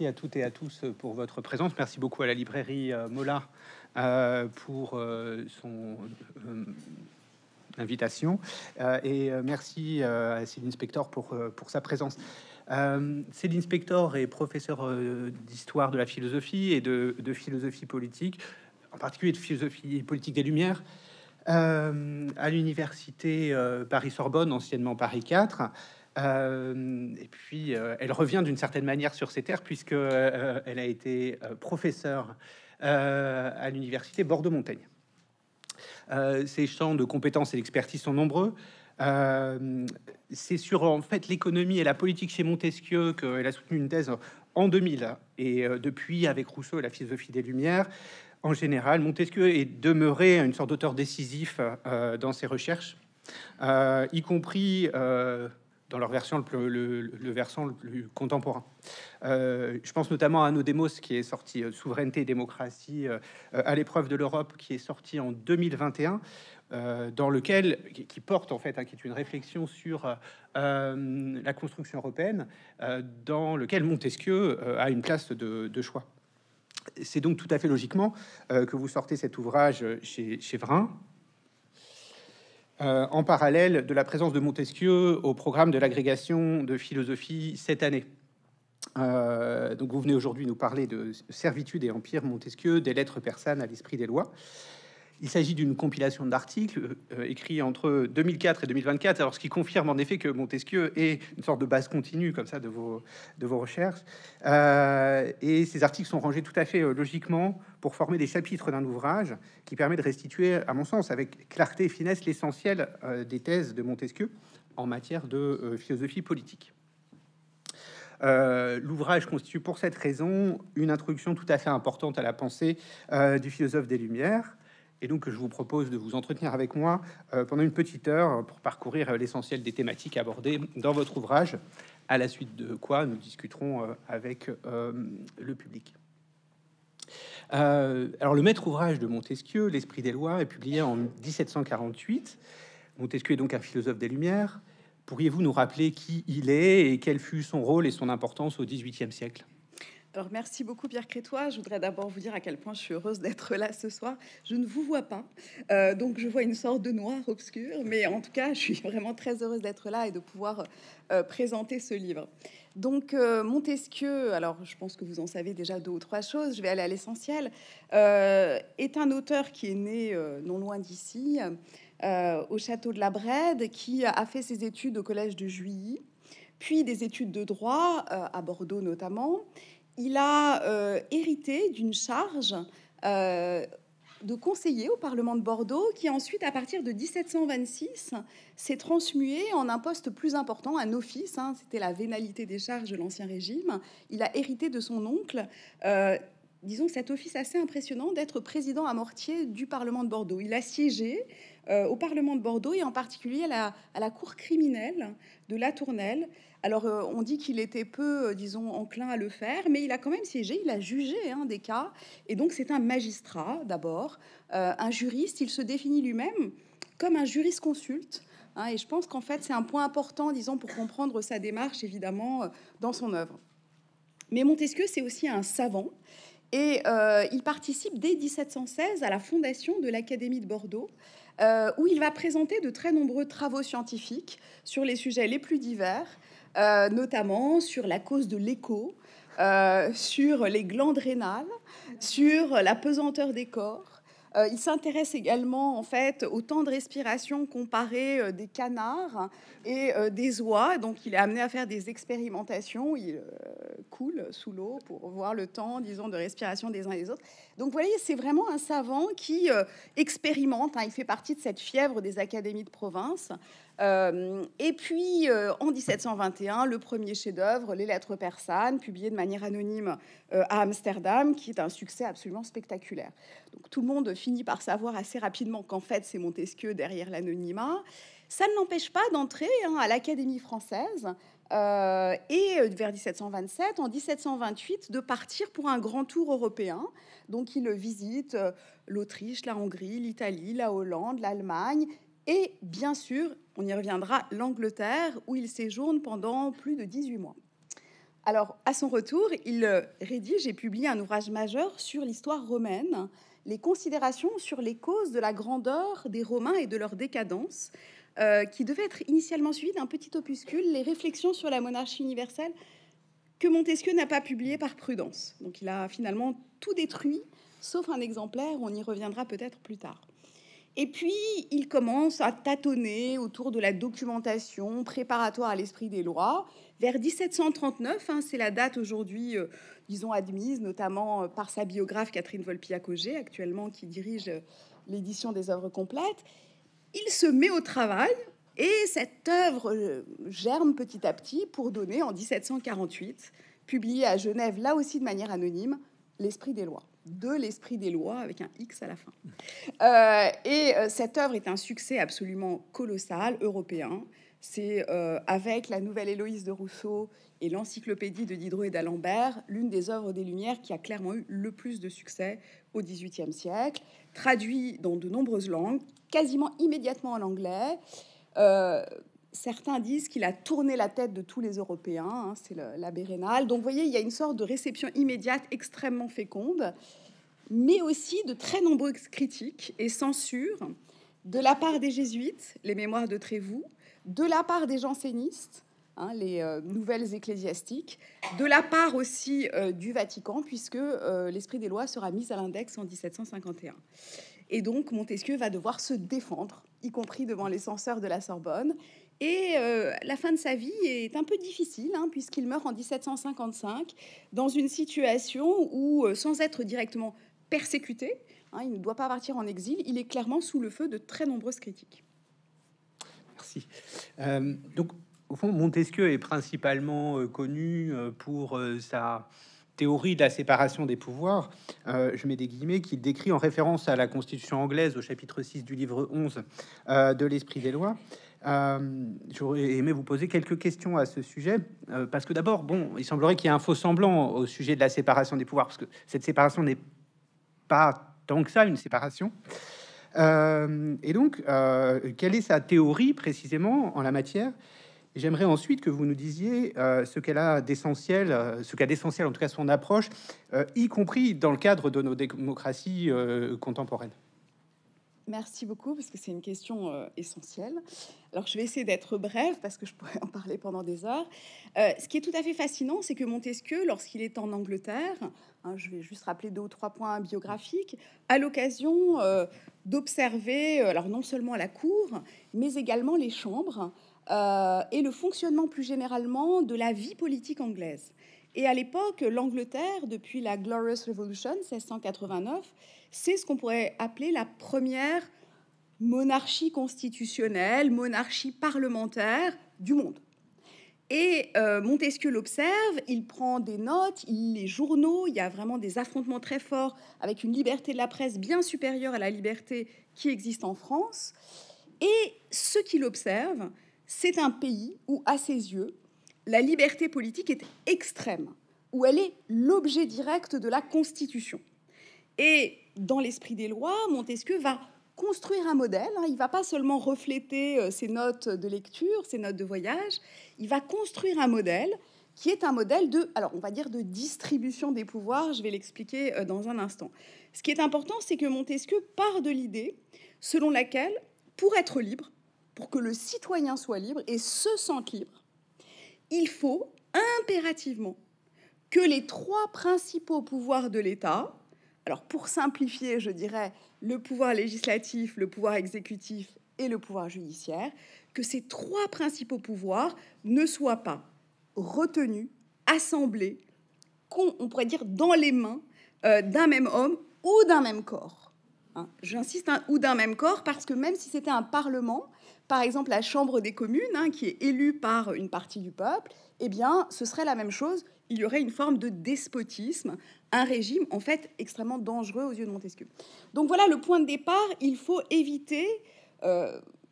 merci à toutes et à tous pour votre présence. Merci beaucoup à la librairie Mollat pour son invitation. Et merci à Céline Spector pour sa présence. Céline Spector est professeure d'histoire de la philosophie et de philosophie politique, en particulier de philosophie politique des Lumières, à l'université Paris-Sorbonne, anciennement Paris 4. Et puis, elle revient d'une certaine manière sur ses terres, puisque elle a été professeure à l'université Bordeaux Montaigne. Ses champs de compétences et d'expertise sont nombreux. C'est sur en fait l'économie et la politique chez Montesquieu qu'elle a soutenu une thèse en 2000, et depuis avec Rousseau et la philosophie des Lumières. En général, Montesquieu est demeuré une sorte d'auteur décisif dans ses recherches, y compris dans leur version versant le plus contemporain. Je pense notamment à Anodemos, qui est sorti, Souveraineté et démocratie à l'épreuve de l'Europe, qui est sorti en 2021, dans lequel, qui porte en fait, qui est une réflexion sur la construction européenne, dans lequel Montesquieu a une place de choix. C'est donc tout à fait logiquement que vous sortez cet ouvrage chez Vrin, en parallèle de la présence de Montesquieu au programme de l'agrégation de philosophie cette année. Donc vous venez aujourd'hui nous parler de Servitude et Empire Montesquieu, des lettres persanes à l'esprit des lois. Il s'agit d'une compilation d'articles écrits entre 2004 et 2024, alors ce qui confirme en effet que Montesquieu est une sorte de base continue comme ça de vos recherches. Et ces articles sont rangés tout à fait logiquement pour former des chapitres d'un ouvrage qui permet de restituer, à mon sens, avec clarté et finesse, l'essentiel des thèses de Montesquieu en matière de philosophie politique. L'ouvrage constitue pour cette raison une introduction tout à fait importante à la pensée du philosophe des Lumières. Et donc, je vous propose de vous entretenir avec moi pendant une petite heure pour parcourir l'essentiel des thématiques abordées dans votre ouvrage, à la suite de quoi nous discuterons avec le public. Alors, le maître ouvrage de Montesquieu, L'Esprit des lois, est publié en 1748. Montesquieu est donc un philosophe des Lumières. Pourriez-vous nous rappeler qui il est et quel fut son rôle et son importance au XVIIIe siècle ? Alors, merci beaucoup, Pierre Crétois. Je voudrais d'abord vous dire à quel point je suis heureuse d'être là ce soir. Je ne vous vois pas, donc je vois une sorte de noir obscur, mais en tout cas, je suis vraiment très heureuse d'être là et de pouvoir présenter ce livre. Donc, Montesquieu, alors je pense que vous en savez déjà deux ou trois choses, je vais aller à l'essentiel, est un auteur qui est né non loin d'ici, au Château de la Brède, qui a fait ses études au collège de Juilly, puis des études de droit, à Bordeaux notamment. Il a hérité d'une charge de conseiller au Parlement de Bordeaux qui ensuite, à partir de 1726, s'est transmué en un poste plus important, un office. C'était la vénalité des charges de l'Ancien Régime. Il a hérité de son oncle, disons, cet office assez impressionnant d'être président à mortier du Parlement de Bordeaux. Il a siégé au Parlement de Bordeaux et en particulier à la cour criminelle de La Tournelle. Alors, on dit qu'il était peu, disons, enclin à le faire, mais il a quand même siégé, il a jugé des cas. Et donc, c'est un magistrat, d'abord, un juriste. Il se définit lui-même comme un jurisconsulte. Et je pense qu'en fait, c'est un point important, disons, pour comprendre sa démarche, évidemment, dans son œuvre. Mais Montesquieu, c'est aussi un savant. Et il participe dès 1716 à la fondation de l'Académie de Bordeaux, où il va présenter de très nombreux travaux scientifiques sur les sujets les plus divers, notamment sur la cause de l'écho, sur les glandes rénales, sur la pesanteur des corps. Il s'intéresse également en fait au temps de respiration comparé des canards et des oies. Donc il est amené à faire des expérimentations. Il coule sous l'eau pour voir le temps, disons, de respiration des uns et des autres. Donc vous voyez, c'est vraiment un savant qui expérimente. Il fait partie de cette fièvre des académies de province. Et puis, en 1721, le premier chef-d'œuvre, Les Lettres persanes, publié de manière anonyme à Amsterdam, qui est un succès absolument spectaculaire. Donc, tout le monde finit par savoir assez rapidement qu'en fait, c'est Montesquieu derrière l'anonymat. Ça ne l'empêche pas d'entrer à l'Académie française et vers 1727, en 1728, de partir pour un grand tour européen. Donc, il visite l'Autriche, la Hongrie, l'Italie, la Hollande, l'Allemagne et, bien sûr, on y reviendra, l'Angleterre, où il séjourne pendant plus de 18 mois. Alors, à son retour, il rédige et publie un ouvrage majeur sur l'histoire romaine, les considérations sur les causes de la grandeur des Romains et de leur décadence, qui devait être initialement suivi d'un petit opuscule, les Réflexions sur la monarchie universelle, que Montesquieu n'a pas publié par prudence. Donc, il a finalement tout détruit, sauf un exemplaire, on y reviendra peut-être plus tard. Et puis, il commence à tâtonner autour de la documentation préparatoire à l'esprit des lois. Vers 1739, hein, c'est la date aujourd'hui, disons, admise, notamment par sa biographe Catherine Volpiacogé, actuellement qui dirige l'édition des œuvres complètes. Il se met au travail et cette œuvre germe petit à petit pour donner, en 1748, publié à Genève, là aussi de manière anonyme, l'esprit des lois. De l'esprit des lois, avec un X à la fin. Cette œuvre est un succès absolument colossal, européen. C'est, avec la Nouvelle Héloïse de Rousseau et l'Encyclopédie de Diderot et d'Alembert, l'une des œuvres des Lumières qui a clairement eu le plus de succès au XVIIIe siècle, traduit dans de nombreuses langues, quasiment immédiatement en anglais. Certains disent qu'il a tourné la tête de tous les Européens, hein, c'est la Bérénale. Donc, vous voyez, il y a une sorte de réception immédiate extrêmement féconde, mais aussi de très nombreuses critiques et censures de la part des Jésuites, les Mémoires de Trévoux, de la part des jansénistes, hein, les nouvelles ecclésiastiques, de la part aussi du Vatican, puisque l'esprit des lois sera mis à l'index en 1751. Et donc, Montesquieu va devoir se défendre, y compris devant les censeurs de la Sorbonne. Et la fin de sa vie est un peu difficile, hein, puisqu'il meurt en 1755 dans une situation où, sans être directement persécuté, hein, il ne doit pas partir en exil, il est clairement sous le feu de très nombreuses critiques. Merci. Donc, au fond, Montesquieu est principalement connu pour sa théorie de la séparation des pouvoirs, je mets des guillemets, qu'il décrit en référence à la Constitution anglaise au chapitre 6 du livre 11 de l'Esprit des lois. J'aurais aimé vous poser quelques questions à ce sujet, parce que d'abord, bon, il semblerait qu'il y ait un faux semblant au sujet de la séparation des pouvoirs, parce que cette séparation n'est pas tant que ça une séparation. Et donc, quelle est sa théorie précisément en la matière? J'aimerais ensuite que vous nous disiez ce qu'a d'essentiel, en tout cas son approche, y compris dans le cadre de nos démocraties contemporaines. Merci beaucoup, parce que c'est une question essentielle. Alors, je vais essayer d'être brève, parce que je pourrais en parler pendant des heures. Ce qui est tout à fait fascinant, c'est que Montesquieu, lorsqu'il est en Angleterre, hein, je vais juste rappeler 2 ou 3 points biographiques, a l'occasion d'observer, alors non seulement la cour, mais également les chambres, et le fonctionnement plus généralement de la vie politique anglaise. Et à l'époque, l'Angleterre, depuis la Glorious Revolution, 1689, c'est ce qu'on pourrait appeler la première monarchie constitutionnelle, monarchie parlementaire du monde. Et Montesquieu l'observe, il prend des notes, il lit les journaux, il y a vraiment des affrontements très forts avec une liberté de la presse bien supérieure à la liberté qui existe en France. Et ce qu'il observe, c'est un pays où, à ses yeux, la liberté politique est extrême, où elle est l'objet direct de la Constitution. Et dans l'esprit des lois, Montesquieu va construire un modèle. Il ne va pas seulement refléter ses notes de lecture, ses notes de voyage. Il va construire un modèle qui est un modèle de, alors on va dire, de distribution des pouvoirs. Je vais l'expliquer dans un instant. Ce qui est important, c'est que Montesquieu part de l'idée selon laquelle, pour être libre, pour que le citoyen soit libre et se sente libre, il faut impérativement que les 3 principaux pouvoirs de l'État, alors pour simplifier, je dirais le pouvoir législatif, le pouvoir exécutif et le pouvoir judiciaire, que ces 3 principaux pouvoirs ne soient pas retenus, assemblés, on pourrait dire dans les mains d'un même homme ou d'un même corps. Hein, j'insiste, hein, ou d'un même corps, parce que même si c'était un parlement, par exemple la Chambre des communes, hein, qui est élue par une partie du peuple, eh bien, ce serait la même chose. Il y aurait une forme de despotisme, un régime, en fait, extrêmement dangereux aux yeux de Montesquieu. Donc voilà le point de départ. Il faut éviter,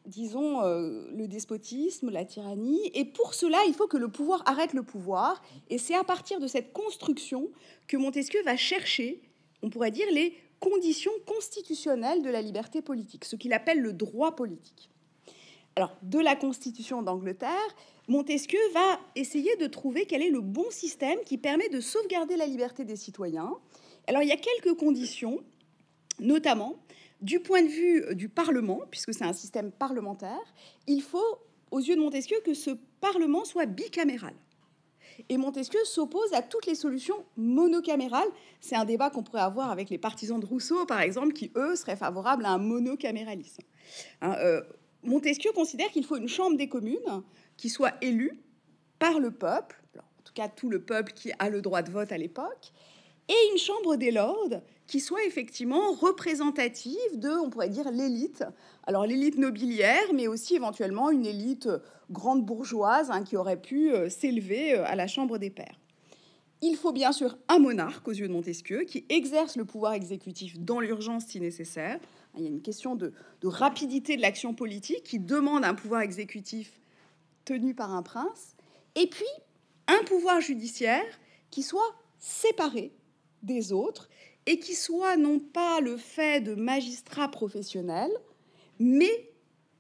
disons, le despotisme, la tyrannie. Et pour cela, il faut que le pouvoir arrête le pouvoir. Et c'est à partir de cette construction que Montesquieu va chercher, on pourrait dire, les conditions constitutionnelles de la liberté politique, ce qu'il appelle le droit politique. alors, de la Constitution d'Angleterre, Montesquieu va essayer de trouver quel est le bon système qui permet de sauvegarder la liberté des citoyens. Alors, il y a quelques conditions, notamment du point de vue du Parlement, puisque c'est un système parlementaire, il faut, aux yeux de Montesquieu, que ce Parlement soit bicaméral. Et Montesquieu s'oppose à toutes les solutions monocamérales. C'est un débat qu'on pourrait avoir avec les partisans de Rousseau, par exemple, qui, eux, seraient favorables à un monocaméralisme. Montesquieu considère qu'il faut une chambre des communes qui soit élue par le peuple, en tout cas tout le peuple qui a le droit de vote à l'époque, et une chambre des lords qui soit effectivement représentative de, on pourrait dire, l'élite. Alors l'élite nobiliaire, mais aussi éventuellement une élite grande bourgeoise qui aurait pu s'élever à la chambre des pairs. Il faut bien sûr un monarque, aux yeux de Montesquieu, qui exerce le pouvoir exécutif dans l'urgence si nécessaire. Il y a une question de rapidité de l'action politique qui demande un pouvoir exécutif tenu par un prince. Et puis, un pouvoir judiciaire qui soit séparé des autres et qui soit non pas le fait de magistrats professionnels, mais,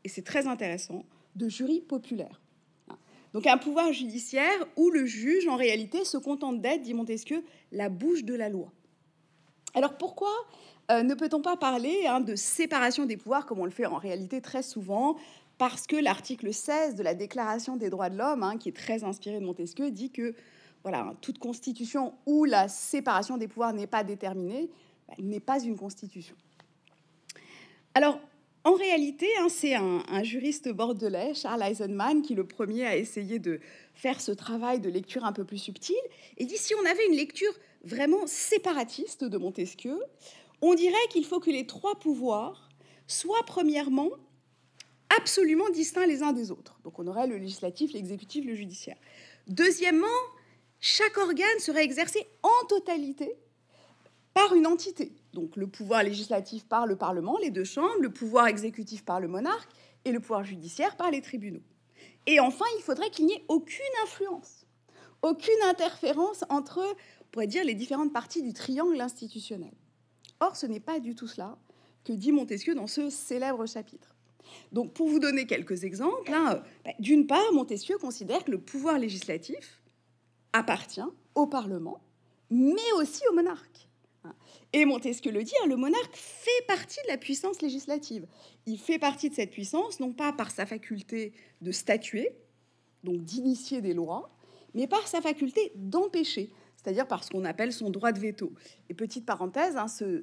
et c'est très intéressant, de jurys populaires. Donc un pouvoir judiciaire où le juge, en réalité, se contente d'être, dit Montesquieu, la bouche de la loi. Alors pourquoi ne peut-on pas parler de séparation des pouvoirs, comme on le fait en réalité très souvent, parce que l'article 16 de la Déclaration des droits de l'homme, qui est très inspiré de Montesquieu, dit que voilà, toute constitution où la séparation des pouvoirs n'est pas déterminée n'est pas une constitution. Alors, en réalité, c'est un juriste bordelais, Charles Eisenman, qui est le premier à essayer de faire ce travail de lecture un peu plus subtil. Et dit, si on avait une lecture vraiment séparatiste de Montesquieu, on dirait qu'il faut que les trois pouvoirs soient premièrement absolument distincts les uns des autres. Donc on aurait le législatif, l'exécutif, le judiciaire. Deuxièmement, chaque organe serait exercé en totalité par une entité. Donc le pouvoir législatif par le Parlement, les deux chambres, le pouvoir exécutif par le monarque et le pouvoir judiciaire par les tribunaux. Et enfin, il faudrait qu'il n'y ait aucune influence, aucune interférence entre, on pourrait dire, les différentes parties du triangle institutionnel. Or, ce n'est pas du tout cela que dit Montesquieu dans ce célèbre chapitre. Donc pour vous donner quelques exemples, d'une part, Montesquieu considère que le pouvoir législatif appartient au Parlement, mais aussi au monarque. Et Montesquieu le dit, le monarque fait partie de la puissance législative. Il fait partie de cette puissance, non pas par sa faculté de statuer, donc d'initier des lois, mais par sa faculté d'empêcher, c'est-à-dire par ce qu'on appelle son droit de veto. Et petite parenthèse,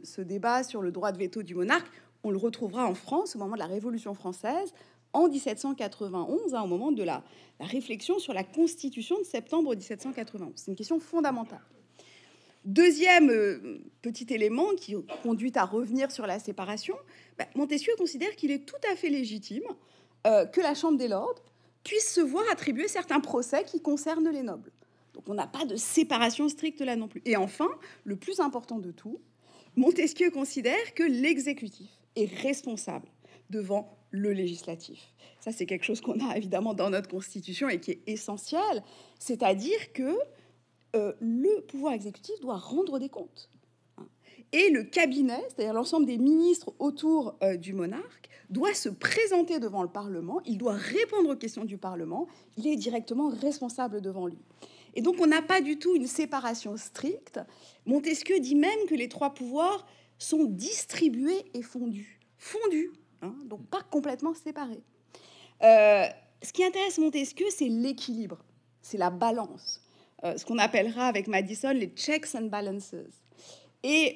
ce débat sur le droit de veto du monarque, on le retrouvera en France au moment de la Révolution française, en 1791, au moment de la réflexion sur la Constitution de septembre 1791. C'est une question fondamentale. Deuxième petit élément qui conduit à revenir sur la séparation, Montesquieu considère qu'il est tout à fait légitime que la Chambre des lords puisse se voir attribuer certains procès qui concernent les nobles. Donc on n'a pas de séparation stricte là non plus. Et enfin, le plus important de tout, Montesquieu considère que l'exécutif est responsable devant le législatif. Ça, c'est quelque chose qu'on a évidemment dans notre Constitution et qui est essentiel, c'est-à-dire que le pouvoir exécutif doit rendre des comptes. Et le cabinet, c'est-à-dire l'ensemble des ministres autour du monarque, doit se présenter devant le Parlement, il doit répondre aux questions du Parlement, il est directement responsable devant lui. Et donc on n'a pas du tout une séparation stricte. Montesquieu dit même que les trois pouvoirs sont distribués et fondus. Fondus, donc pas complètement séparés. Ce qui intéresse Montesquieu, c'est l'équilibre, c'est la balance. Ce qu'on appellera avec Madison les checks and balances, et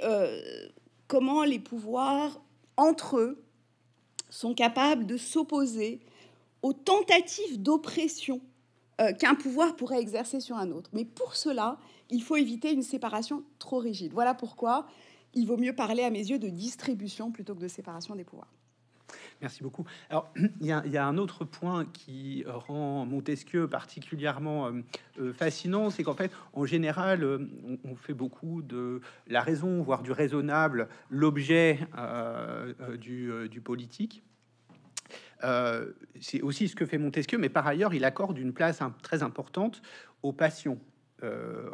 comment les pouvoirs entre eux sont capables de s'opposer aux tentatives d'oppression qu'un pouvoir pourrait exercer sur un autre. Mais pour cela, il faut éviter une séparation trop rigide. Voilà pourquoi il vaut mieux parler, à mes yeux, de distribution plutôt que de séparation des pouvoirs. Merci beaucoup. Alors, il y a un autre point qui rend Montesquieu particulièrement fascinant, c'est qu'en fait, en général, on fait beaucoup de la raison, voire du raisonnable, l'objet du politique. C'est aussi ce que fait Montesquieu, mais par ailleurs, il accorde une place très importante aux passions.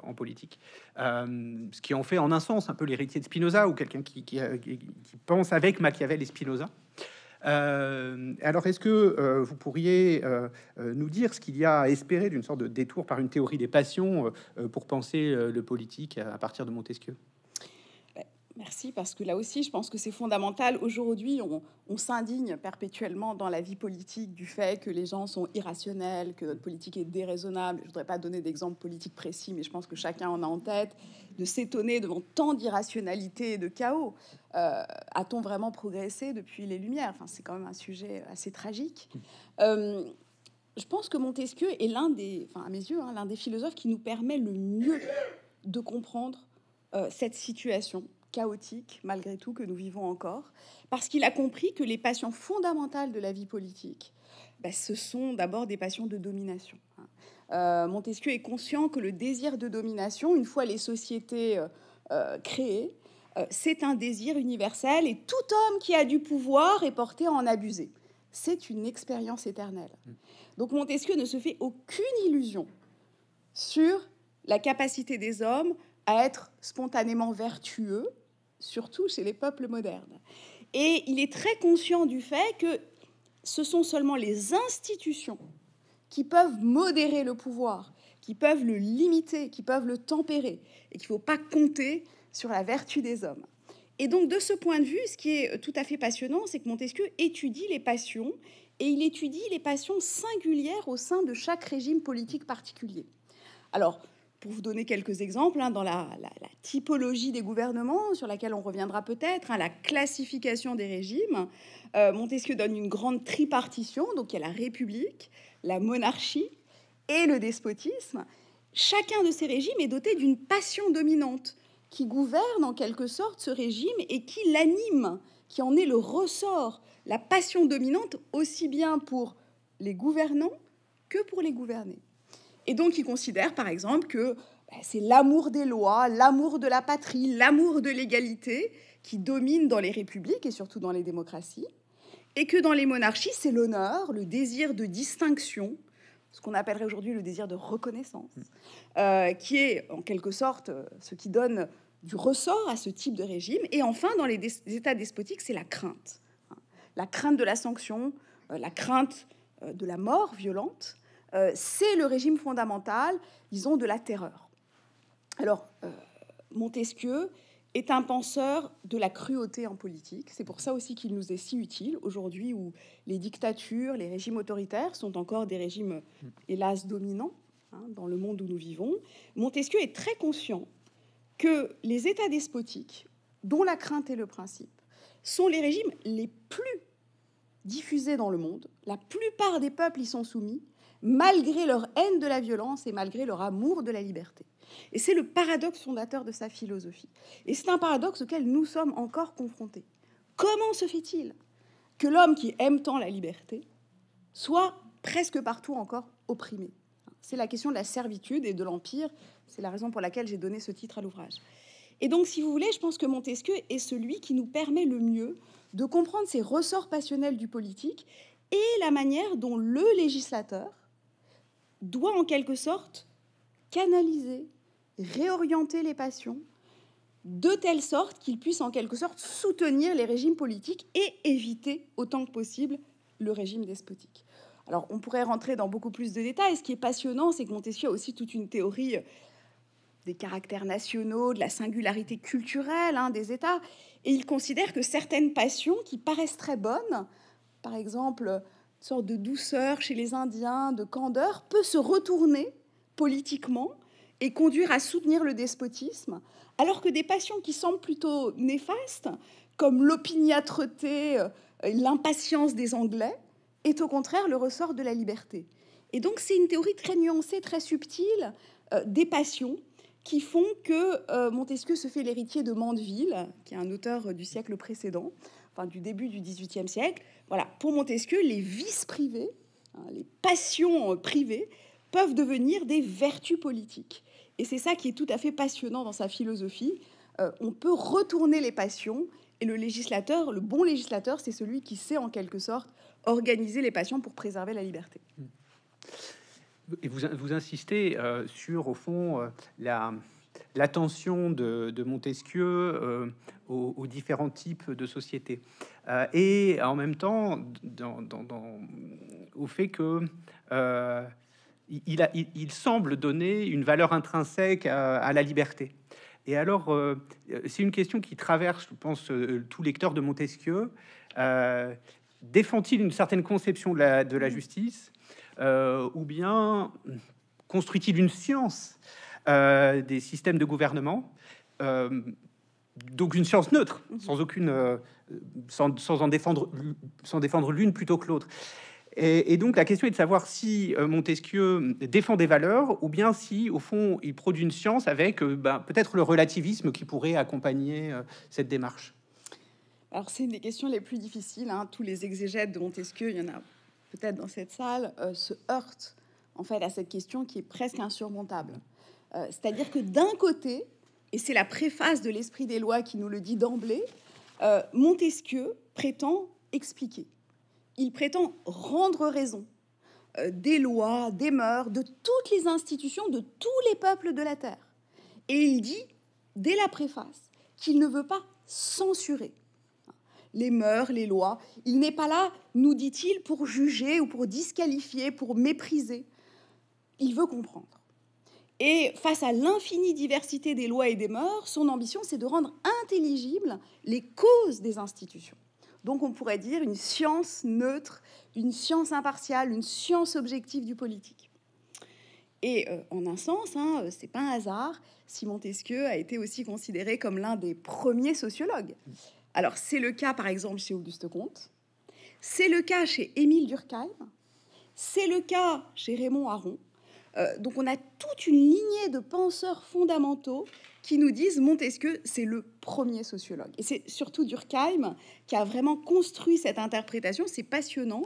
En politique, ce qui en fait en un sens un peu l'héritier de Spinoza ou quelqu'un qui pense avec Machiavel et Spinoza. Alors, est-ce que vous pourriez nous dire ce qu'il y a à espérer d'une sorte de détour par une théorie des passions pour penser le politique à partir de Montesquieu? Merci, parce que là aussi, je pense que c'est fondamental. Aujourd'hui, on s'indigne perpétuellement dans la vie politique du fait que les gens sont irrationnels, que notre politique est déraisonnable. Je ne voudrais pas donner d'exemple politique précis, mais je pense que chacun en a en tête, de s'étonner devant tant d'irrationalité et de chaos. A-t-on vraiment progressé depuis les Lumières? Enfin, c'est quand même un sujet assez tragique. Je pense que Montesquieu est l'un des, enfin, à mes yeux, hein, l'un des philosophes qui nous permet le mieux de comprendre cette situation chaotique, malgré tout, que nous vivons encore, parce qu'il a compris que les passions fondamentales de la vie politique, ben, ce sont d'abord des passions de domination. Montesquieu est conscient que le désir de domination, une fois les sociétés créées, c'est un désir universel, et tout homme qui a du pouvoir est porté à en abuser. C'est une expérience éternelle. Donc Montesquieu ne se fait aucune illusion sur la capacité des hommes à être spontanément vertueux, surtout chez les peuples modernes. Et il est très conscient du fait que ce sont seulement les institutions qui peuvent modérer le pouvoir, qui peuvent le limiter, qui peuvent le tempérer, et qu'il ne faut pas compter sur la vertu des hommes. Et donc, de ce point de vue, ce qui est tout à fait passionnant, c'est que Montesquieu étudie les passions, et il étudie les passions singulières au sein de chaque régime politique particulier. Alors, pour vous donner quelques exemples, hein, dans la typologie des gouvernements, sur laquelle on reviendra peut-être, hein, la classification des régimes, Montesquieu donne une grande tripartition, donc il y a la République, la monarchie et le despotisme. Chacun de ces régimes est doté d'une passion dominante qui gouverne en quelque sorte ce régime et qui l'anime, qui en est le ressort, la passion dominante aussi bien pour les gouvernants que pour les gouvernés. Et donc, il considère, par exemple, que c'est l'amour des lois, l'amour de la patrie, l'amour de l'égalité qui domine dans les républiques et surtout dans les démocraties, et que dans les monarchies, c'est l'honneur, le désir de distinction, ce qu'on appellerait aujourd'hui le désir de reconnaissance, qui est en quelque sorte ce qui donne du ressort à ce type de régime. Et enfin, dans les États despotiques, c'est la crainte de la sanction, la crainte de la mort violente. C'est le régime fondamental, disons, de la terreur. Alors, Montesquieu est un penseur de la cruauté en politique. C'est pour ça aussi qu'il nous est si utile aujourd'hui où les dictatures, les régimes autoritaires sont encore des régimes, hélas, dominants, hein, dans le monde où nous vivons. Montesquieu est très conscient que les États despotiques, dont la crainte est le principe, sont les régimes les plus diffusés dans le monde. La plupart des peuples y sont soumis, malgré leur haine de la violence et malgré leur amour de la liberté. Et c'est le paradoxe fondateur de sa philosophie. Et c'est un paradoxe auquel nous sommes encore confrontés. Comment se fait-il que l'homme qui aime tant la liberté soit presque partout encore opprimé? C'est la question de la servitude et de l'empire. C'est la raison pour laquelle j'ai donné ce titre à l'ouvrage. Et donc, si vous voulez, je pense que Montesquieu est celui qui nous permet le mieux de comprendre ces ressorts passionnels du politique et la manière dont le législateur doit en quelque sorte canaliser, réorienter les passions, de telle sorte qu'il puisse en quelque sorte soutenir les régimes politiques et éviter autant que possible le régime despotique. Alors, on pourrait rentrer dans beaucoup plus de détails. Ce qui est passionnant, c'est que Montesquieu a aussi toute une théorie des caractères nationaux, de la singularité culturelle, hein, des États, et il considère que certaines passions qui paraissent très bonnes, par exemple une sorte de douceur chez les Indiens, de candeur, peut se retourner politiquement et conduire à soutenir le despotisme, alors que des passions qui semblent plutôt néfastes, comme l'opiniâtreté, l'impatience des Anglais, est au contraire le ressort de la liberté. Et donc c'est une théorie très nuancée, très subtile des passions qui font que Montesquieu se fait l'héritier de Mandeville, qui est un auteur du siècle précédent, enfin du début du XVIIIe siècle. Voilà, pour Montesquieu, les vices privés, hein, les passions privées, peuvent devenir des vertus politiques. Et c'est ça qui est tout à fait passionnant dans sa philosophie. On peut retourner les passions, et le législateur, le bon législateur, c'est celui qui sait en quelque sorte organiser les passions pour préserver la liberté. Et vous insistez sur, au fond, la tension de Montesquieu aux différents types de sociétés. et en même temps au fait que il semble donner une valeur intrinsèque à la liberté. Et alors, c'est une question qui traverse, je pense, tout lecteur de Montesquieu. Défend-il une certaine conception de la justice, ou bien construit-il une science des systèmes de gouvernement, donc une science neutre, sans aucune, sans défendre l'une plutôt que l'autre. Et donc la question est de savoir si Montesquieu défend des valeurs ou bien si, au fond, il produit une science avec peut-être le relativisme qui pourrait accompagner cette démarche. Alors c'est une des questions les plus difficiles, hein. Tous les exégètes de Montesquieu, il y en a peut-être dans cette salle, se heurtent en fait à cette question qui est presque insurmontable. C'est-à-dire que d'un côté, et c'est la préface de l'Esprit des lois qui nous le dit d'emblée, Montesquieu prétend expliquer. Il prétend rendre raison des lois, des mœurs, de toutes les institutions, de tous les peuples de la Terre. Et il dit, dès la préface, qu'il ne veut pas censurer les mœurs, les lois. Il n'est pas là, nous dit-il, pour juger ou pour disqualifier, pour mépriser. Il veut comprendre. Et face à l'infinie diversité des lois et des mœurs, son ambition, c'est de rendre intelligibles les causes des institutions. Donc on pourrait dire une science neutre, une science impartiale, une science objective du politique. Et en un sens, hein, c'est pas un hasard si Montesquieu a été aussi considéré comme l'un des premiers sociologues. Alors c'est le cas par exemple chez Auguste Comte, c'est le cas chez Émile Durkheim, c'est le cas chez Raymond Aron. Donc on a toute une lignée de penseurs fondamentaux qui nous disent Montesquieu, c'est le premier sociologue. Et c'est surtout Durkheim qui a vraiment construit cette interprétation. C'est passionnant.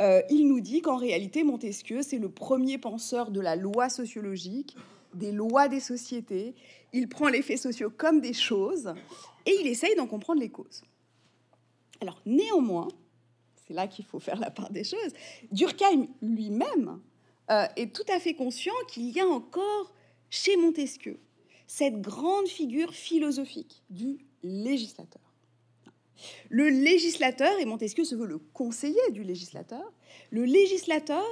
Il nous dit qu'en réalité, Montesquieu, c'est le premier penseur de la loi sociologique, des lois des sociétés. Il prend les faits sociaux comme des choses et il essaye d'en comprendre les causes. Alors néanmoins, c'est là qu'il faut faire la part des choses, Durkheim lui-même est tout à fait conscient qu'il y a encore chez Montesquieu cette grande figure philosophique du législateur. Le législateur, et Montesquieu se veut le conseiller du législateur, le législateur,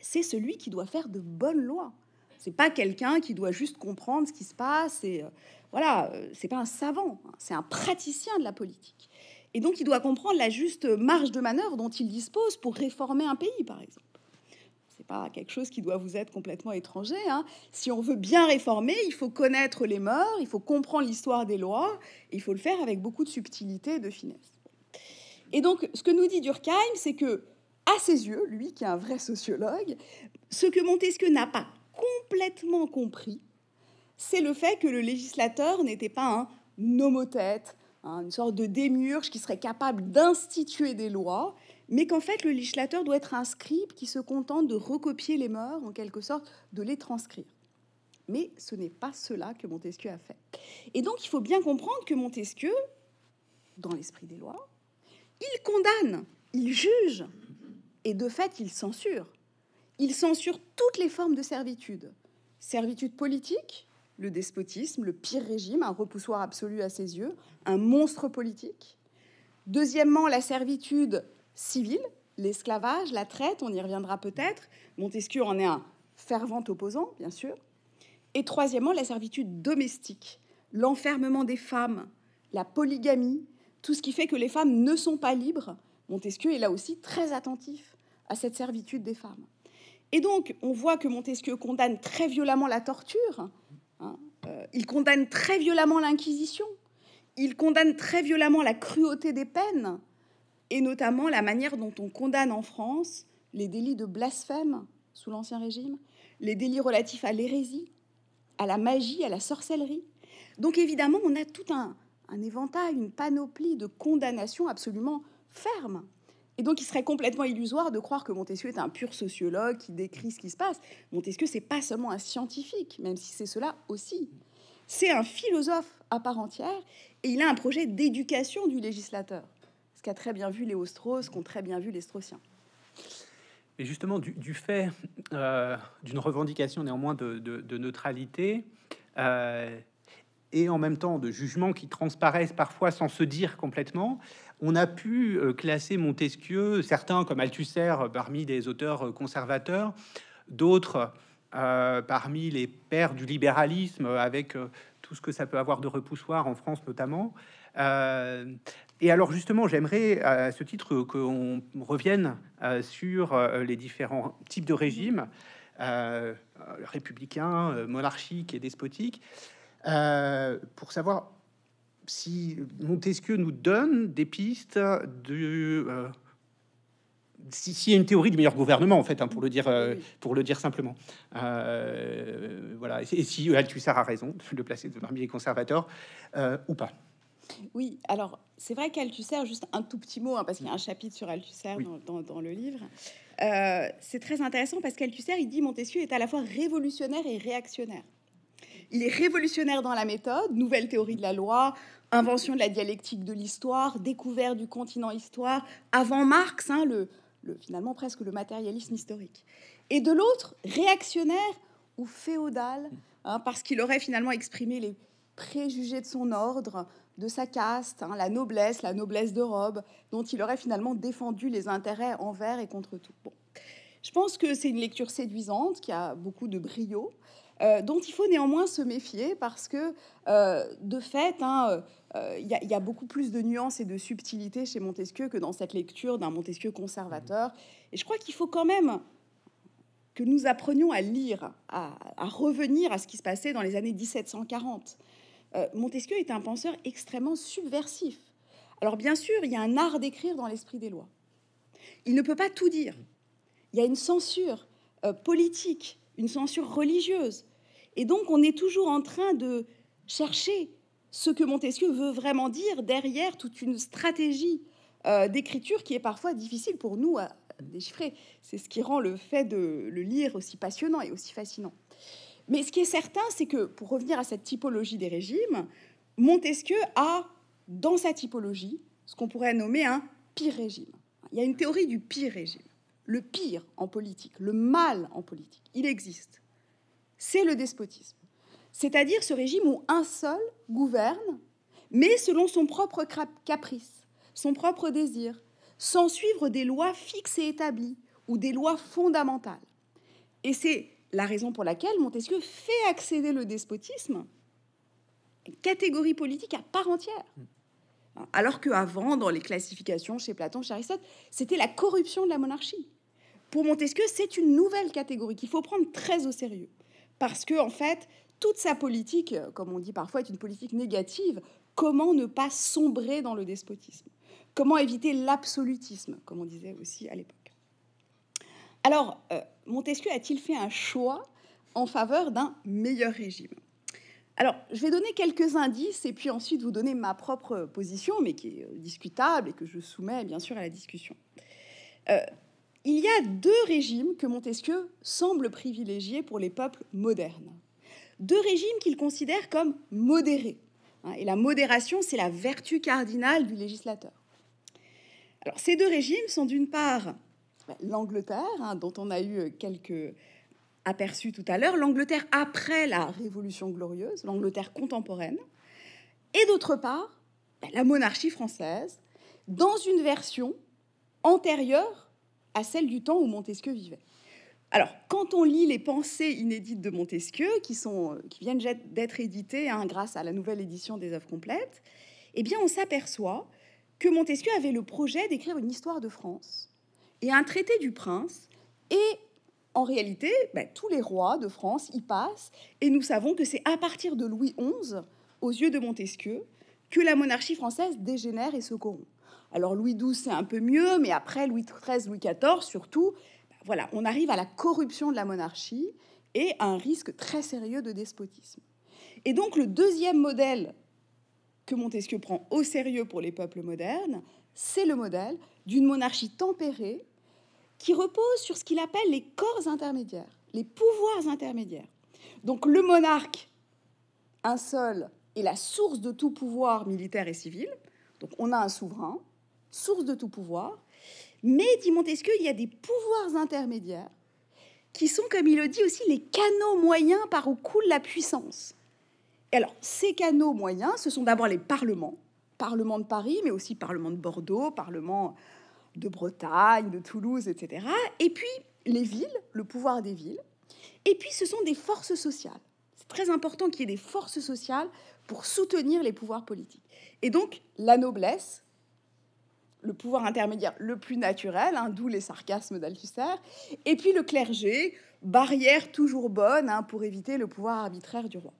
c'est celui qui doit faire de bonnes lois. C'est pas quelqu'un qui doit juste comprendre ce qui se passe, et voilà, c'est pas un savant, c'est un praticien de la politique. Et donc il doit comprendre la juste marge de manœuvre dont il dispose pour réformer un pays, par exemple. C'est pas quelque chose qui doit vous être complètement étranger, hein. Si on veut bien réformer, il faut connaître les mœurs, il faut comprendre l'histoire des lois, et il faut le faire avec beaucoup de subtilité et de finesse. Et donc, ce que nous dit Durkheim, c'est que, à ses yeux, lui qui est un vrai sociologue, ce que Montesquieu n'a pas complètement compris, c'est le fait que le législateur n'était pas un nomothète, hein, une sorte de démiurge qui serait capable d'instituer des lois, mais qu'en fait, le législateur doit être un scribe qui se contente de recopier les mœurs, en quelque sorte, de les transcrire. Mais ce n'est pas cela que Montesquieu a fait. Et donc, il faut bien comprendre que Montesquieu, dans l'Esprit des lois, il condamne, il juge, et de fait, il censure. Il censure toutes les formes de servitude. Servitude politique, le despotisme, le pire régime, un repoussoir absolu à ses yeux, un monstre politique. Deuxièmement, la servitude civil, l'esclavage, la traite, on y reviendra peut-être. Montesquieu en est un fervent opposant, bien sûr. Et troisièmement, la servitude domestique, l'enfermement des femmes, la polygamie, tout ce qui fait que les femmes ne sont pas libres. Montesquieu est là aussi très attentif à cette servitude des femmes. Et donc, on voit que Montesquieu condamne très violemment la torture, hein. Il condamne très violemment l'Inquisition, il condamne très violemment la cruauté des peines, et notamment la manière dont on condamne en France les délits de blasphème sous l'Ancien Régime, les délits relatifs à l'hérésie, à la magie, à la sorcellerie. Donc évidemment, on a tout un éventail, une panoplie de condamnations absolument fermes. Et donc il serait complètement illusoire de croire que Montesquieu est un pur sociologue qui décrit ce qui se passe. Montesquieu, c'est pas seulement un scientifique, même si c'est cela aussi. C'est un philosophe à part entière et il a un projet d'éducation du législateur. Ce qu'a très bien vu Léo Strauss, qu'ont très bien vu les Straussiens. Et justement, du fait d'une revendication néanmoins de neutralité, et en même temps de jugements qui transparaissent parfois sans se dire complètement. On a pu classer Montesquieu, certains comme Althusser, parmi des auteurs conservateurs, d'autres parmi les pères du libéralisme, avec tout ce que ça peut avoir de repoussoir en France notamment. Et alors justement, j'aimerais à ce titre qu'on revienne sur les différents types de régimes républicains, monarchiques et despotiques, pour savoir si Montesquieu nous donne des pistes de s'il y a une théorie du meilleur gouvernement, en fait, hein, pour le dire simplement. Voilà. Et si Althusser a raison de le placer parmi les conservateurs ou pas. Oui, alors c'est vrai qu'Althusser, juste un tout petit mot, hein, parce qu'il y a un chapitre sur Althusser oui. dans le livre. C'est très intéressant parce qu'Althusser, il dit Montesquieu est à la fois révolutionnaire et réactionnaire. Il est révolutionnaire dans la méthode, nouvelle théorie de la loi, invention de la dialectique de l'histoire, découverte du continent histoire, avant Marx, hein, finalement presque le matérialisme historique. Et de l'autre, réactionnaire ou féodal, hein, parce qu'il aurait finalement exprimé les préjugés de son ordre, de sa caste, hein, la noblesse de robe, dont il aurait finalement défendu les intérêts envers et contre tout. Bon. Je pense que c'est une lecture séduisante, qui a beaucoup de brio, dont il faut néanmoins se méfier parce que, de fait, hein, y a beaucoup plus de nuances et de subtilité chez Montesquieu que dans cette lecture d'un Montesquieu conservateur. Et je crois qu'il faut quand même que nous apprenions à lire, à revenir à ce qui se passait dans les années 1740. Montesquieu est un penseur extrêmement subversif. Alors bien sûr, il y a un art d'écrire dans l'esprit des lois. Il ne peut pas tout dire. Il y a une censure politique, une censure religieuse. Et donc, on est toujours en train de chercher ce que Montesquieu veut vraiment dire derrière toute une stratégie d'écriture qui est parfois difficile pour nous à déchiffrer. C'est ce qui rend le fait de le lire aussi passionnant et aussi fascinant. Mais ce qui est certain, c'est que, pour revenir à cette typologie des régimes, Montesquieu a, dans sa typologie, ce qu'on pourrait nommer un pire régime. Il y a une théorie du pire régime. Le pire en politique, le mal en politique, il existe. C'est le despotisme. C'est-à-dire ce régime où un seul gouverne, mais selon son propre caprice, son propre désir, sans suivre des lois fixes et établies ou des lois fondamentales. Et c'est la raison pour laquelle Montesquieu fait accéder le despotisme à une catégorie politique à part entière. Alors qu'avant, dans les classifications chez Platon, chez Aristote, c'était la corruption de la monarchie. Pour Montesquieu, c'est une nouvelle catégorie qu'il faut prendre très au sérieux. Parce que, en fait, toute sa politique, comme on dit parfois, est une politique négative. Comment ne pas sombrer dans le despotisme? Comment éviter l'absolutisme, comme on disait aussi à l'époque? Alors, Montesquieu a-t-il fait un choix en faveur d'un meilleur régime? Alors, je vais donner quelques indices et puis ensuite vous donner ma propre position, mais qui est discutable et que je soumets bien sûr à la discussion. Il y a deux régimes que Montesquieu semble privilégier pour les peuples modernes. Deux régimes qu'il considère comme modérés. Et la modération, c'est la vertu cardinale du législateur. Alors, ces deux régimes sont d'une part l'Angleterre, hein, dont on a eu quelques aperçu tout à l'heure, l'Angleterre après la Révolution glorieuse, l'Angleterre contemporaine, et d'autre part, la monarchie française, dans une version antérieure à celle du temps où Montesquieu vivait. Alors, quand on lit les pensées inédites de Montesquieu, qui viennent d'être éditées hein, grâce à la nouvelle édition des œuvres complètes, eh bien, on s'aperçoit que Montesquieu avait le projet d'écrire une histoire de France et un traité du prince, et en réalité, tous les rois de France y passent, et nous savons que c'est à partir de Louis XI, aux yeux de Montesquieu, que la monarchie française dégénère et se corrompt. Alors Louis XII, c'est un peu mieux, mais après Louis XIII, Louis XIV, surtout, voilà, on arrive à la corruption de la monarchie et à un risque très sérieux de despotisme. Et donc le deuxième modèle que Montesquieu prend au sérieux pour les peuples modernes, c'est le modèle d'une monarchie tempérée, qui repose sur ce qu'il appelle les corps intermédiaires, les pouvoirs intermédiaires. Donc le monarque, un seul, est la source de tout pouvoir militaire et civil. Donc on a un souverain, source de tout pouvoir. Mais, dit Montesquieu, il y a des pouvoirs intermédiaires qui sont, comme il le dit aussi, les canaux moyens par où coule la puissance. Alors, ces canaux moyens, ce sont d'abord les parlements. Parlement de Paris, mais aussi Parlement de Bordeaux, Parlement de Bretagne, de Toulouse, etc. Et puis, les villes, le pouvoir des villes. Et puis, ce sont des forces sociales. C'est très important qu'il y ait des forces sociales pour soutenir les pouvoirs politiques. Et donc, la noblesse, le pouvoir intermédiaire le plus naturel, hein, d'où les sarcasmes d'Althusser, et puis le clergé, barrière toujours bonne, hein, pour éviter le pouvoir arbitraire du roi.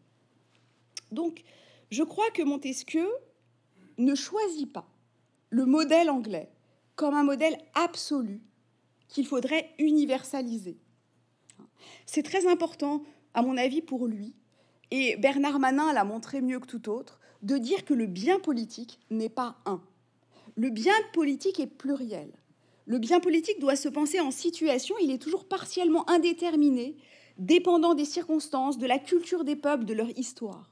Donc, je crois que Montesquieu ne choisit pas le modèle anglais comme un modèle absolu qu'il faudrait universaliser. C'est très important, à mon avis, pour lui, et Bernard Manin l'a montré mieux que tout autre, de dire que le bien politique n'est pas un. Le bien politique est pluriel. Le bien politique doit se penser en situation, il est toujours partiellement indéterminé, dépendant des circonstances, de la culture des peuples, de leur histoire.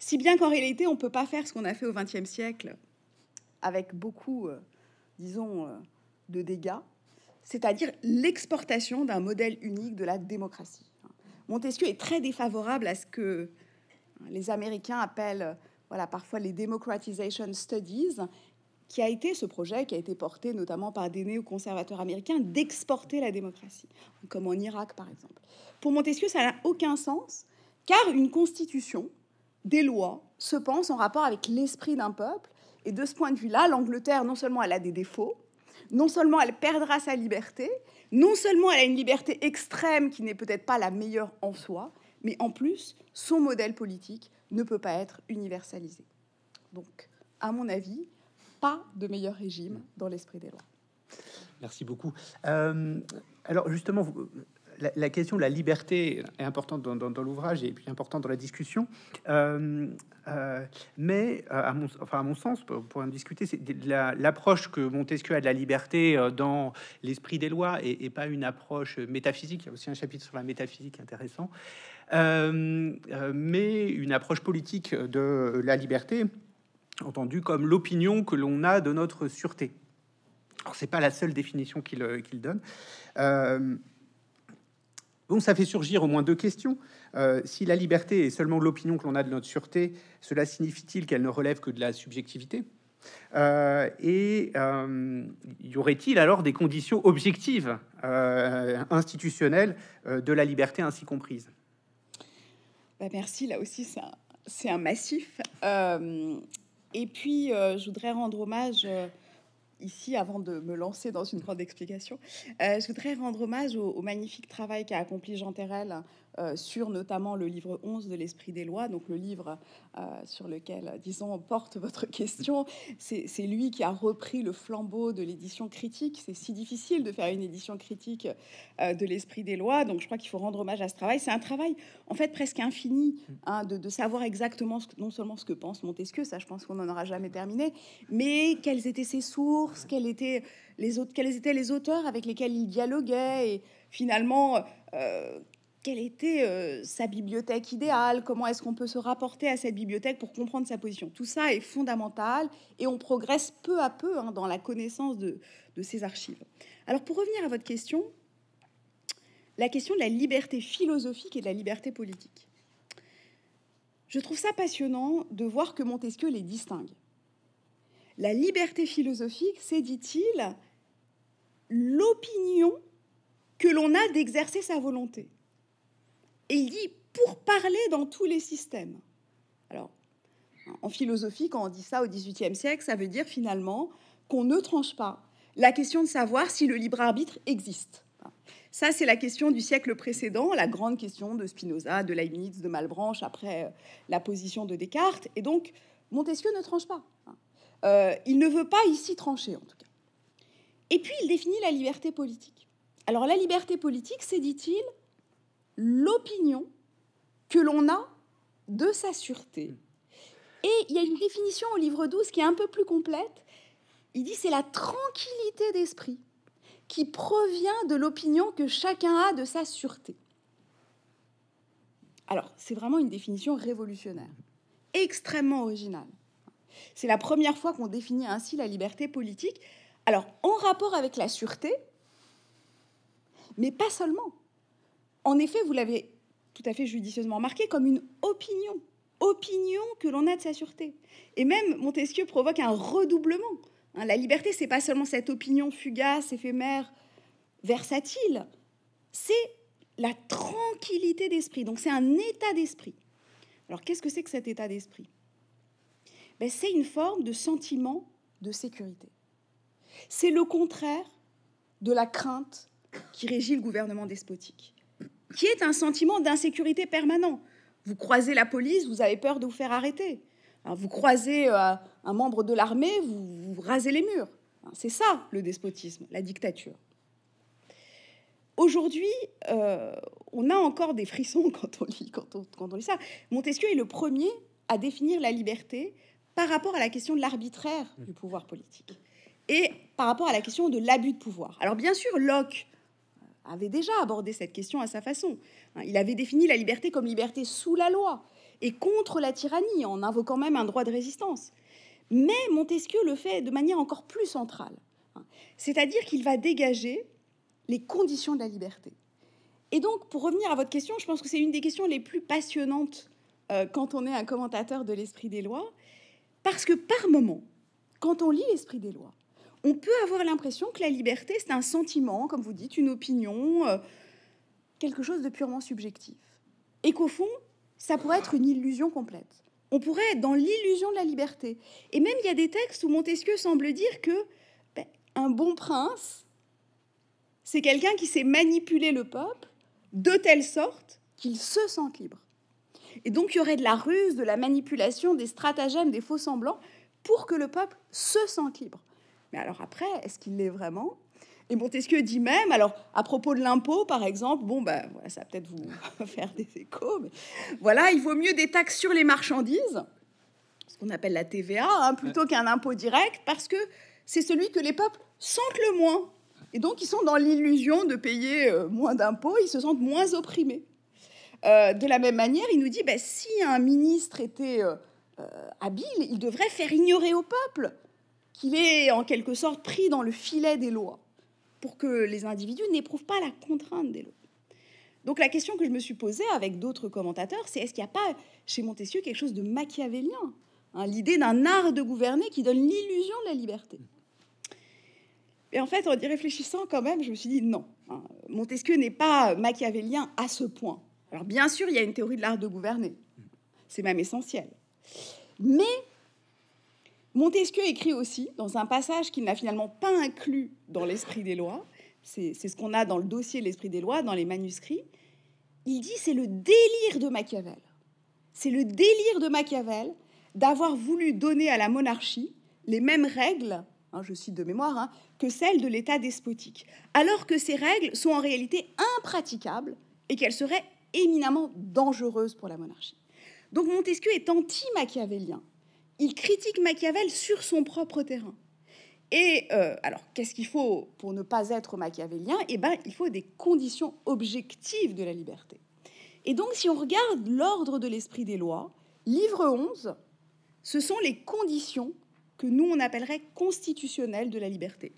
Si bien qu'en réalité, on ne peut pas faire ce qu'on a fait au XXe siècle avec beaucoup, disons, de dégâts, c'est-à-dire l'exportation d'un modèle unique de la démocratie. Montesquieu est très défavorable à ce que les Américains appellent, voilà, parfois les « democratization studies », qui a été ce projet, qui a été porté notamment par des néoconservateurs américains, d'exporter la démocratie, comme en Irak, par exemple. Pour Montesquieu, ça n'a aucun sens, car une constitution, des lois, se pensent en rapport avec l'esprit d'un peuple, et de ce point de vue-là, l'Angleterre, non seulement elle a des défauts, non seulement elle perdra sa liberté, non seulement elle a une liberté extrême qui n'est peut-être pas la meilleure en soi, mais en plus, son modèle politique ne peut pas être universalisé. Donc, à mon avis, pas de meilleur régime dans l'esprit des lois. Merci beaucoup. Alors justement, la question de la liberté est importante dans l'ouvrage et puis importante dans la discussion. Mais à mon sens, pour en discuter, c'est l'approche que Montesquieu a de la liberté dans l'esprit des lois et pas une approche métaphysique. Il y a aussi un chapitre sur la métaphysique intéressant, mais une approche politique de la liberté, entendu comme l'opinion que l'on a de notre sûreté. Alors, c'est pas la seule définition qu'il donne. Bon, ça fait surgir au moins deux questions. Si la liberté est seulement l'opinion que l'on a de notre sûreté, cela signifie-t-il qu'elle ne relève que de la subjectivité ? Y aurait-il alors des conditions objectives, institutionnelles, de la liberté ainsi comprise ? Bah merci, là aussi, ça, c'est un massif. Et puis, je voudrais rendre hommage ici, avant de me lancer dans une grande explication, je voudrais rendre hommage au magnifique travail qu'a accompli Jean Terrel sur notamment le livre 11 de l'Esprit des lois, donc le livre sur lequel, disons, porte votre question. C'est lui qui a repris le flambeau de l'édition critique. C'est si difficile de faire une édition critique de l'Esprit des lois, donc je crois qu'il faut rendre hommage à ce travail. C'est un travail, en fait, presque infini, hein, de savoir exactement, non seulement ce que pense Montesquieu, ça, je pense qu'on n'en aura jamais terminé, mais quelles étaient ses sources, quels étaient les auteurs avec lesquels il dialoguait, et finalement, quelle était sa bibliothèque idéale, comment est-ce qu'on peut se rapporter à cette bibliothèque pour comprendre sa position. Tout ça est fondamental, et on progresse peu à peu, hein, dans la connaissance de ces archives. Alors, pour revenir à votre question, la question de la liberté philosophique et de la liberté politique. Je trouve ça passionnant de voir que Montesquieu les distingue. La liberté philosophique, c'est, dit-il, l'opinion que l'on a d'exercer sa volonté. Et il dit pour parler dans tous les systèmes. Alors, en philosophie, quand on dit ça au XVIIIe siècle, ça veut dire finalement qu'on ne tranche pas la question de savoir si le libre arbitre existe. Ça, c'est la question du siècle précédent, la grande question de Spinoza, de Leibniz, de Malebranche, après la position de Descartes. Et donc, Montesquieu ne tranche pas. Il ne veut pas ici trancher, en tout cas. Et puis, il définit la liberté politique. Alors, la liberté politique, c'est, dit-il, l'opinion que l'on a de sa sûreté. Et il y a une définition au livre 12 qui est un peu plus complète. Il dit c'est la tranquillité d'esprit qui provient de l'opinion que chacun a de sa sûreté. Alors, c'est vraiment une définition révolutionnaire, extrêmement originale. C'est la première fois qu'on définit ainsi la liberté politique, alors en rapport avec la sûreté, mais pas seulement. En effet, vous l'avez tout à fait judicieusement marqué comme une opinion. opinion que l'on a de sa sûreté. Et même Montesquieu provoque un redoublement. La liberté, c'est pas seulement cette opinion fugace, éphémère, versatile, c'est la tranquillité d'esprit. Donc c'est un état d'esprit. Alors qu'est-ce que c'est que cet état d'esprit? Ben, c'est une forme de sentiment de sécurité. C'est le contraire de la crainte qui régit le gouvernement despotique, qui est un sentiment d'insécurité permanent. Vous croisez la police, vous avez peur de vous faire arrêter. Vous croisez un membre de l'armée, vous rasez les murs. C'est ça, le despotisme, la dictature. Aujourd'hui, on a encore des frissons quand on lit ça. Montesquieu est le premier à définir la liberté par rapport à la question de l'arbitraire du pouvoir politique et par rapport à la question de l'abus de pouvoir. Alors bien sûr, Locke avait déjà abordé cette question à sa façon. Il avait défini la liberté comme liberté sous la loi et contre la tyrannie, en invoquant même un droit de résistance. Mais Montesquieu le fait de manière encore plus centrale. C'est-à-dire qu'il va dégager les conditions de la liberté. Et donc, pour revenir à votre question, je pense que c'est une des questions les plus passionnantes quand on est un commentateur de l'Esprit des lois, parce que par moment, quand on lit l'Esprit des lois, on peut avoir l'impression que la liberté, c'est un sentiment, comme vous dites, une opinion, quelque chose de purement subjectif. Et qu'au fond, ça pourrait être une illusion complète. On pourrait être dans l'illusion de la liberté. Et même, il y a des textes où Montesquieu semble dire que un bon prince, c'est quelqu'un qui sait manipuler le peuple de telle sorte qu'il se sente libre. Et donc, il y aurait de la ruse, de la manipulation, des stratagèmes, des faux-semblants pour que le peuple se sente libre. Mais alors après, est-ce qu'il l'est vraiment? Et Montesquieu dit même, alors à propos de l'impôt, par exemple, bon, ben voilà, ça va peut-être vous faire des échos, mais voilà, il vaut mieux des taxes sur les marchandises, ce qu'on appelle la TVA, plutôt qu'un impôt direct, parce que c'est celui que les peuples sentent le moins. Et donc, ils sont dans l'illusion de payer moins d'impôts, ils se sentent moins opprimés. De la même manière, il nous dit, ben, si un ministre était habile, il devrait faire ignorer au peuple qu'il est en quelque sorte pris dans le filet des lois, pour que les individus n'éprouvent pas la contrainte des lois. Donc la question que je me suis posée avec d'autres commentateurs, c'est est-ce qu'il n'y a pas chez Montesquieu quelque chose de machiavélien, l'idée d'un art de gouverner qui donne l'illusion de la liberté? Et en fait, en y réfléchissant quand même, je me suis dit non, Montesquieu n'est pas machiavélien à ce point. Alors bien sûr, il y a une théorie de l'art de gouverner, c'est même essentiel. Mais Montesquieu écrit aussi, dans un passage qu'il n'a finalement pas inclus dans l'Esprit des lois, c'est ce qu'on a dans le dossier de l'Esprit des lois, dans les manuscrits, il dit c'est le délire de Machiavel. C'est le délire de Machiavel d'avoir voulu donner à la monarchie les mêmes règles, je cite de mémoire, que celles de l'État despotique, alors que ces règles sont en réalité impraticables et qu'elles seraient éminemment dangereuses pour la monarchie. Donc Montesquieu est anti-machiavélien. Il critique Machiavel sur son propre terrain. Et alors, qu'est-ce qu'il faut pour ne pas être machiavélien? Eh bien, il faut des conditions objectives de la liberté. Et donc, si on regarde l'ordre de l'Esprit des lois, livre 11, ce sont les conditions que nous, on appellerait constitutionnelles de la liberté.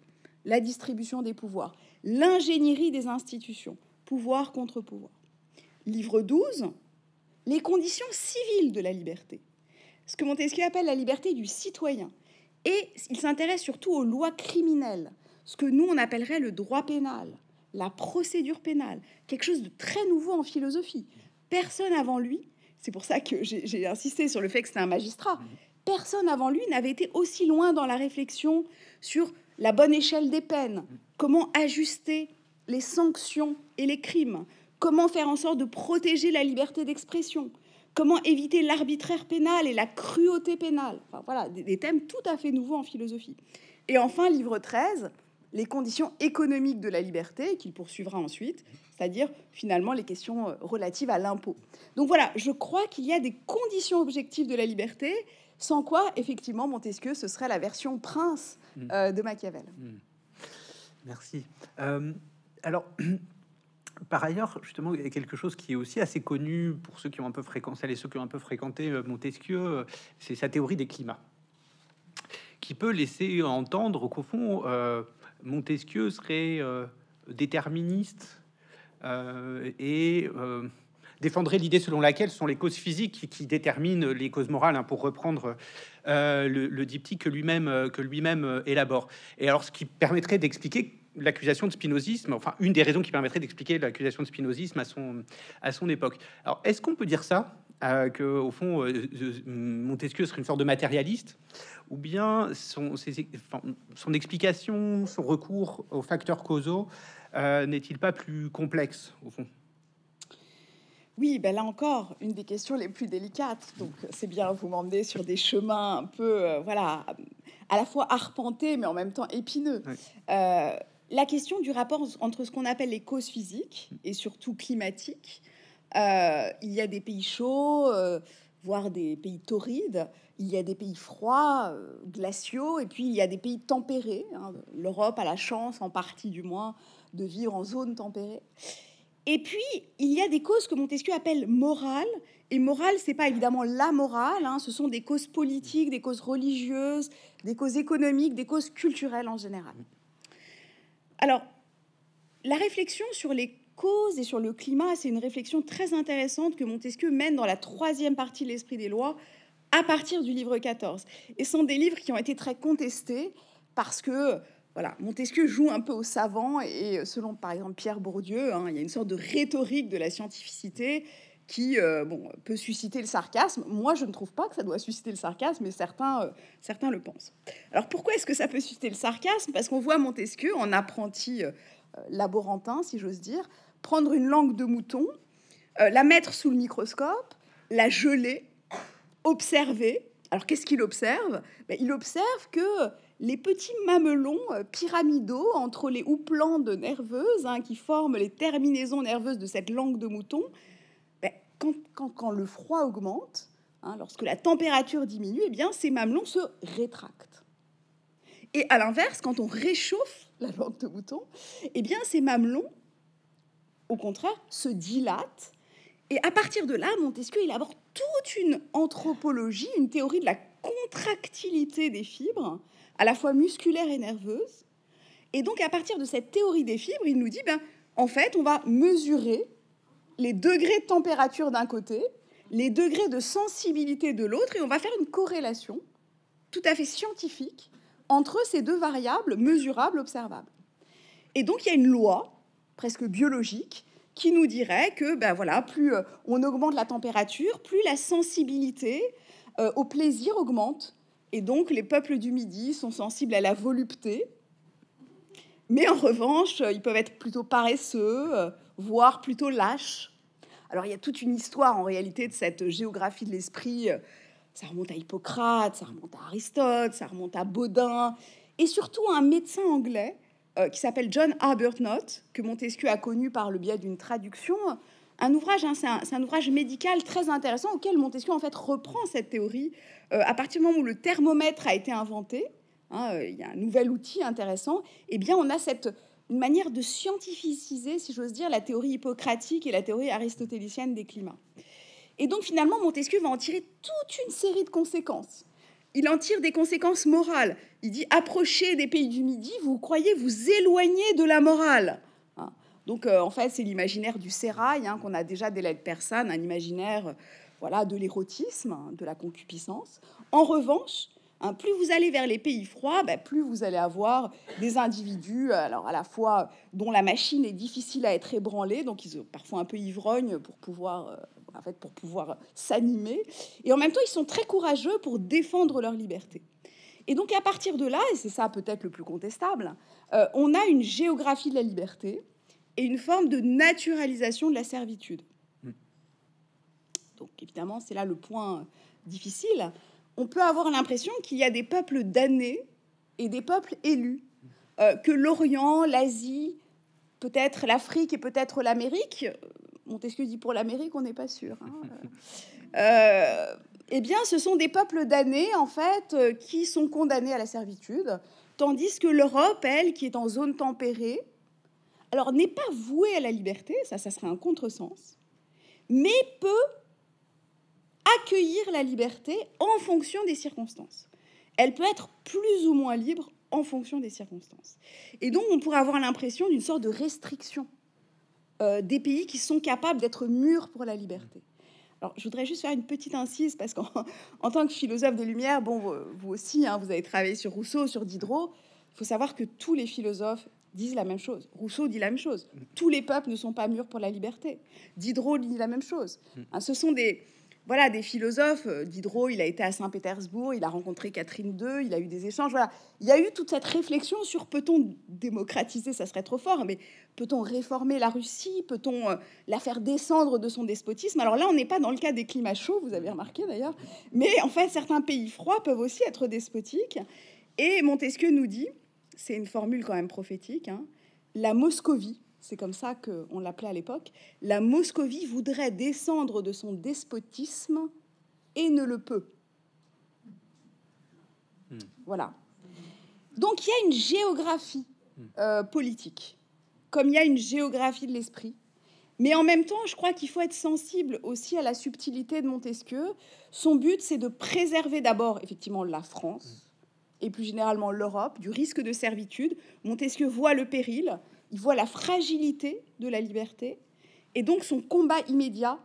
La distribution des pouvoirs, l'ingénierie des institutions, pouvoir contre pouvoir. Livre 12, les conditions civiles de la liberté. Ce que Montesquieu appelle la liberté du citoyen. Et il s'intéresse surtout aux lois criminelles, ce que nous, on appellerait le droit pénal, la procédure pénale, quelque chose de très nouveau en philosophie. Personne avant lui, c'est pour ça que j'ai insisté sur le fait que c'était un magistrat, personne avant lui n'avait été aussi loin dans la réflexion sur la bonne échelle des peines, comment ajuster les sanctions et les crimes, comment faire en sorte de protéger la liberté d'expression, comment éviter l'arbitraire pénal et la cruauté pénale. Enfin, voilà, des thèmes tout à fait nouveaux en philosophie. Et enfin, livre 13, les conditions économiques de la liberté, qu'il poursuivra ensuite, c'est-à-dire finalement les questions relatives à l'impôt. Donc voilà, je crois qu'il y a des conditions objectives de la liberté, sans quoi, effectivement, Montesquieu, ce serait la version prince de Machiavel. Merci. Alors... Par ailleurs, justement, il y a quelque chose qui est aussi assez connu pour ceux qui ont un peu fréquenté, Montesquieu, c'est sa théorie des climats, qui peut laisser entendre qu'au fond, Montesquieu serait déterministe et défendrait l'idée selon laquelle ce sont les causes physiques qui déterminent les causes morales, hein, pour reprendre le diptyque que lui-même élabore. Et alors, ce qui permettrait d'expliquer l'accusation de spinozisme, enfin, une des raisons qui permettrait d'expliquer l'accusation de spinozisme à son époque. Alors, est-ce qu'on peut dire ça, qu'au fond, Montesquieu serait une sorte de matérialiste, ou bien son explication, son recours aux facteurs causaux n'est-il pas plus complexe, au fond? Oui, ben là encore, une des questions les plus délicates. Donc, c'est bien, vous m'emmenez sur des chemins un peu, voilà, à la fois arpentés, mais en même temps épineux. Oui. La question du rapport entre ce qu'on appelle les causes physiques et surtout climatiques. Il y a des pays chauds, voire des pays torrides. Il y a des pays froids, glaciaux, et puis il y a des pays tempérés. Hein. L'Europe a la chance, en partie du moins, de vivre en zone tempérée. Et puis, il y a des causes que Montesquieu appelle morales. Et morale, c'est pas évidemment la morale. Hein. Ce sont des causes politiques, des causes religieuses, des causes économiques, des causes culturelles en général. Alors, la réflexion sur les causes et sur le climat, c'est une réflexion très intéressante que Montesquieu mène dans la troisième partie de l'Esprit des lois, à partir du livre 14. Et ce sont des livres qui ont été très contestés parce que... Voilà, Montesquieu joue un peu au savant et selon, par exemple, Pierre Bourdieu, hein, il y a une sorte de rhétorique de la scientificité qui peut susciter le sarcasme. Moi, je ne trouve pas que ça doit susciter le sarcasme, mais certains le pensent. Alors, pourquoi est-ce que ça peut susciter le sarcasme? Parce qu'on voit Montesquieu, en apprenti laborantin, si j'ose dire, prendre une langue de mouton, la mettre sous le microscope, la geler, observer. Alors, qu'est-ce qu'il observe? Il observe que... les petits mamelons pyramidaux entre les houppelandes nerveuses, hein, qui forment les terminaisons nerveuses de cette langue de mouton, quand le froid augmente, hein, lorsque la température diminue, eh bien, ces mamelons se rétractent. Et à l'inverse, quand on réchauffe la langue de mouton, eh bien, ces mamelons, au contraire, se dilatent. Et à partir de là, Montesquieu élabore toute une anthropologie, une théorie de la contractilité des fibres, à la fois musculaire et nerveuse. Et donc, à partir de cette théorie des fibres, il nous dit, en fait, on va mesurer les degrés de température d'un côté, les degrés de sensibilité de l'autre, et on va faire une corrélation tout à fait scientifique entre ces deux variables mesurables, observables. Et donc, il y a une loi presque biologique qui nous dirait que, voilà, plus on augmente la température, plus la sensibilité au plaisir augmente. Et donc, les peuples du Midi sont sensibles à la volupté, mais en revanche, ils peuvent être plutôt paresseux, voire plutôt lâches. Alors, il y a toute une histoire, en réalité, de cette géographie de l'esprit. Ça remonte à Hippocrate, ça remonte à Aristote, ça remonte à Bodin, et surtout à un médecin anglais qui s'appelle John Arbuthnot, que Montesquieu a connu par le biais d'une traduction. Un ouvrage, hein, c'est un ouvrage médical très intéressant auquel Montesquieu en fait reprend cette théorie à partir du moment où le thermomètre a été inventé. Hein, il y a un nouvel outil intéressant. Eh bien, on a une manière de scientificiser, si j'ose dire, la théorie hippocratique et la théorie aristotélicienne des climats. Et donc, finalement, Montesquieu va en tirer toute une série de conséquences. Il en tire des conséquences morales. Il dit « Approchez des pays du Midi, vous croyez vous éloigner de la morale ». Donc, en fait, c'est l'imaginaire du sérail, hein, qu'on a déjà des lettres persanes, un imaginaire voilà, de l'érotisme, hein, de la concupiscence. En revanche, hein, plus vous allez vers les pays froids, plus vous allez avoir des individus, alors à la fois dont la machine est difficile à être ébranlée, donc ils sont parfois un peu ivrognes pour pouvoir s'animer. Et en même temps, ils sont très courageux pour défendre leur liberté. Et donc, à partir de là, et c'est ça peut-être le plus contestable, on a une géographie de la liberté, et une forme de naturalisation de la servitude. Donc, évidemment, c'est là le point difficile. On peut avoir l'impression qu'il y a des peuples damnés et des peuples élus, que l'Orient, l'Asie, peut-être l'Afrique et peut-être l'Amérique, Montesquieu dit pour l'Amérique, on n'est pas sûr, hein. Eh bien, ce sont des peuples damnés, en fait, qui sont condamnés à la servitude, tandis que l'Europe, elle, qui est en zone tempérée, alors, n'est pas voué à la liberté, ça serait un contresens, mais peut accueillir la liberté en fonction des circonstances. Elle peut être plus ou moins libre en fonction des circonstances. Et donc, on pourrait avoir l'impression d'une sorte de restriction des pays qui sont capables d'être mûrs pour la liberté. Alors, je voudrais juste faire une petite incise, parce qu'en tant que philosophe de Lumière, bon, vous aussi, hein, vous avez travaillé sur Rousseau, sur Diderot, il faut savoir que tous les philosophes disent la même chose. Rousseau dit la même chose. Tous les peuples ne sont pas mûrs pour la liberté. Diderot dit la même chose. Hein, ce sont des... Voilà, des philosophes. Diderot, il a été à Saint-Pétersbourg, il a rencontré Catherine II, il a eu des échanges. Voilà, il y a eu toute cette réflexion sur peut-on démocratiser, ça serait trop fort, mais peut-on réformer la Russie, peut-on la faire descendre de son despotisme? Alors là, on n'est pas dans le cas des climats chauds, vous avez remarqué d'ailleurs, mais en fait, certains pays froids peuvent aussi être despotiques. Et Montesquieu nous dit, c'est une formule quand même prophétique, hein, la Moscovie. C'est comme ça qu'on l'appelait à l'époque. La Moscovie voudrait descendre de son despotisme et ne le peut. Voilà. Donc, il y a une géographie politique, comme il y a une géographie de l'esprit. Mais en même temps, je crois qu'il faut être sensible aussi à la subtilité de Montesquieu. Son but, c'est de préserver d'abord, effectivement, la France et plus généralement l'Europe du risque de servitude. Montesquieu voit le péril. Il voit la fragilité de la liberté. Et donc, son combat immédiat,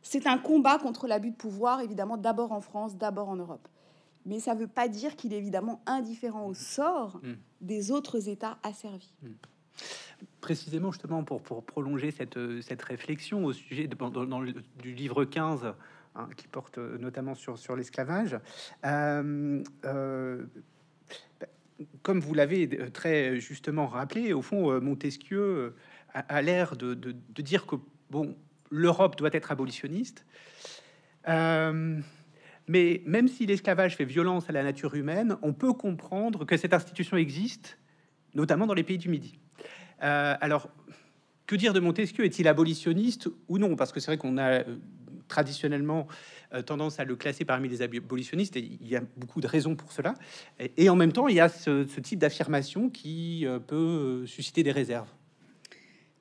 c'est un combat contre l'abus de pouvoir, évidemment, d'abord en France, d'abord en Europe. Mais ça ne veut pas dire qu'il est évidemment indifférent au sort des autres États asservis. Précisément, justement, pour prolonger cette réflexion au sujet du livre 15, hein, qui porte notamment sur l'esclavage, comme vous l'avez très justement rappelé, au fond, Montesquieu a l'air de dire que bon, l'Europe doit être abolitionniste. Mais même si l'esclavage fait violence à la nature humaine, on peut comprendre que cette institution existe, notamment dans les pays du Midi. Alors, que dire de Montesquieu? Est-il abolitionniste ou non? Parce que c'est vrai qu'on a traditionnellement tendance à le classer parmi les abolitionnistes, et il y a beaucoup de raisons pour cela. Et en même temps, il y a ce type d'affirmation qui peut susciter des réserves.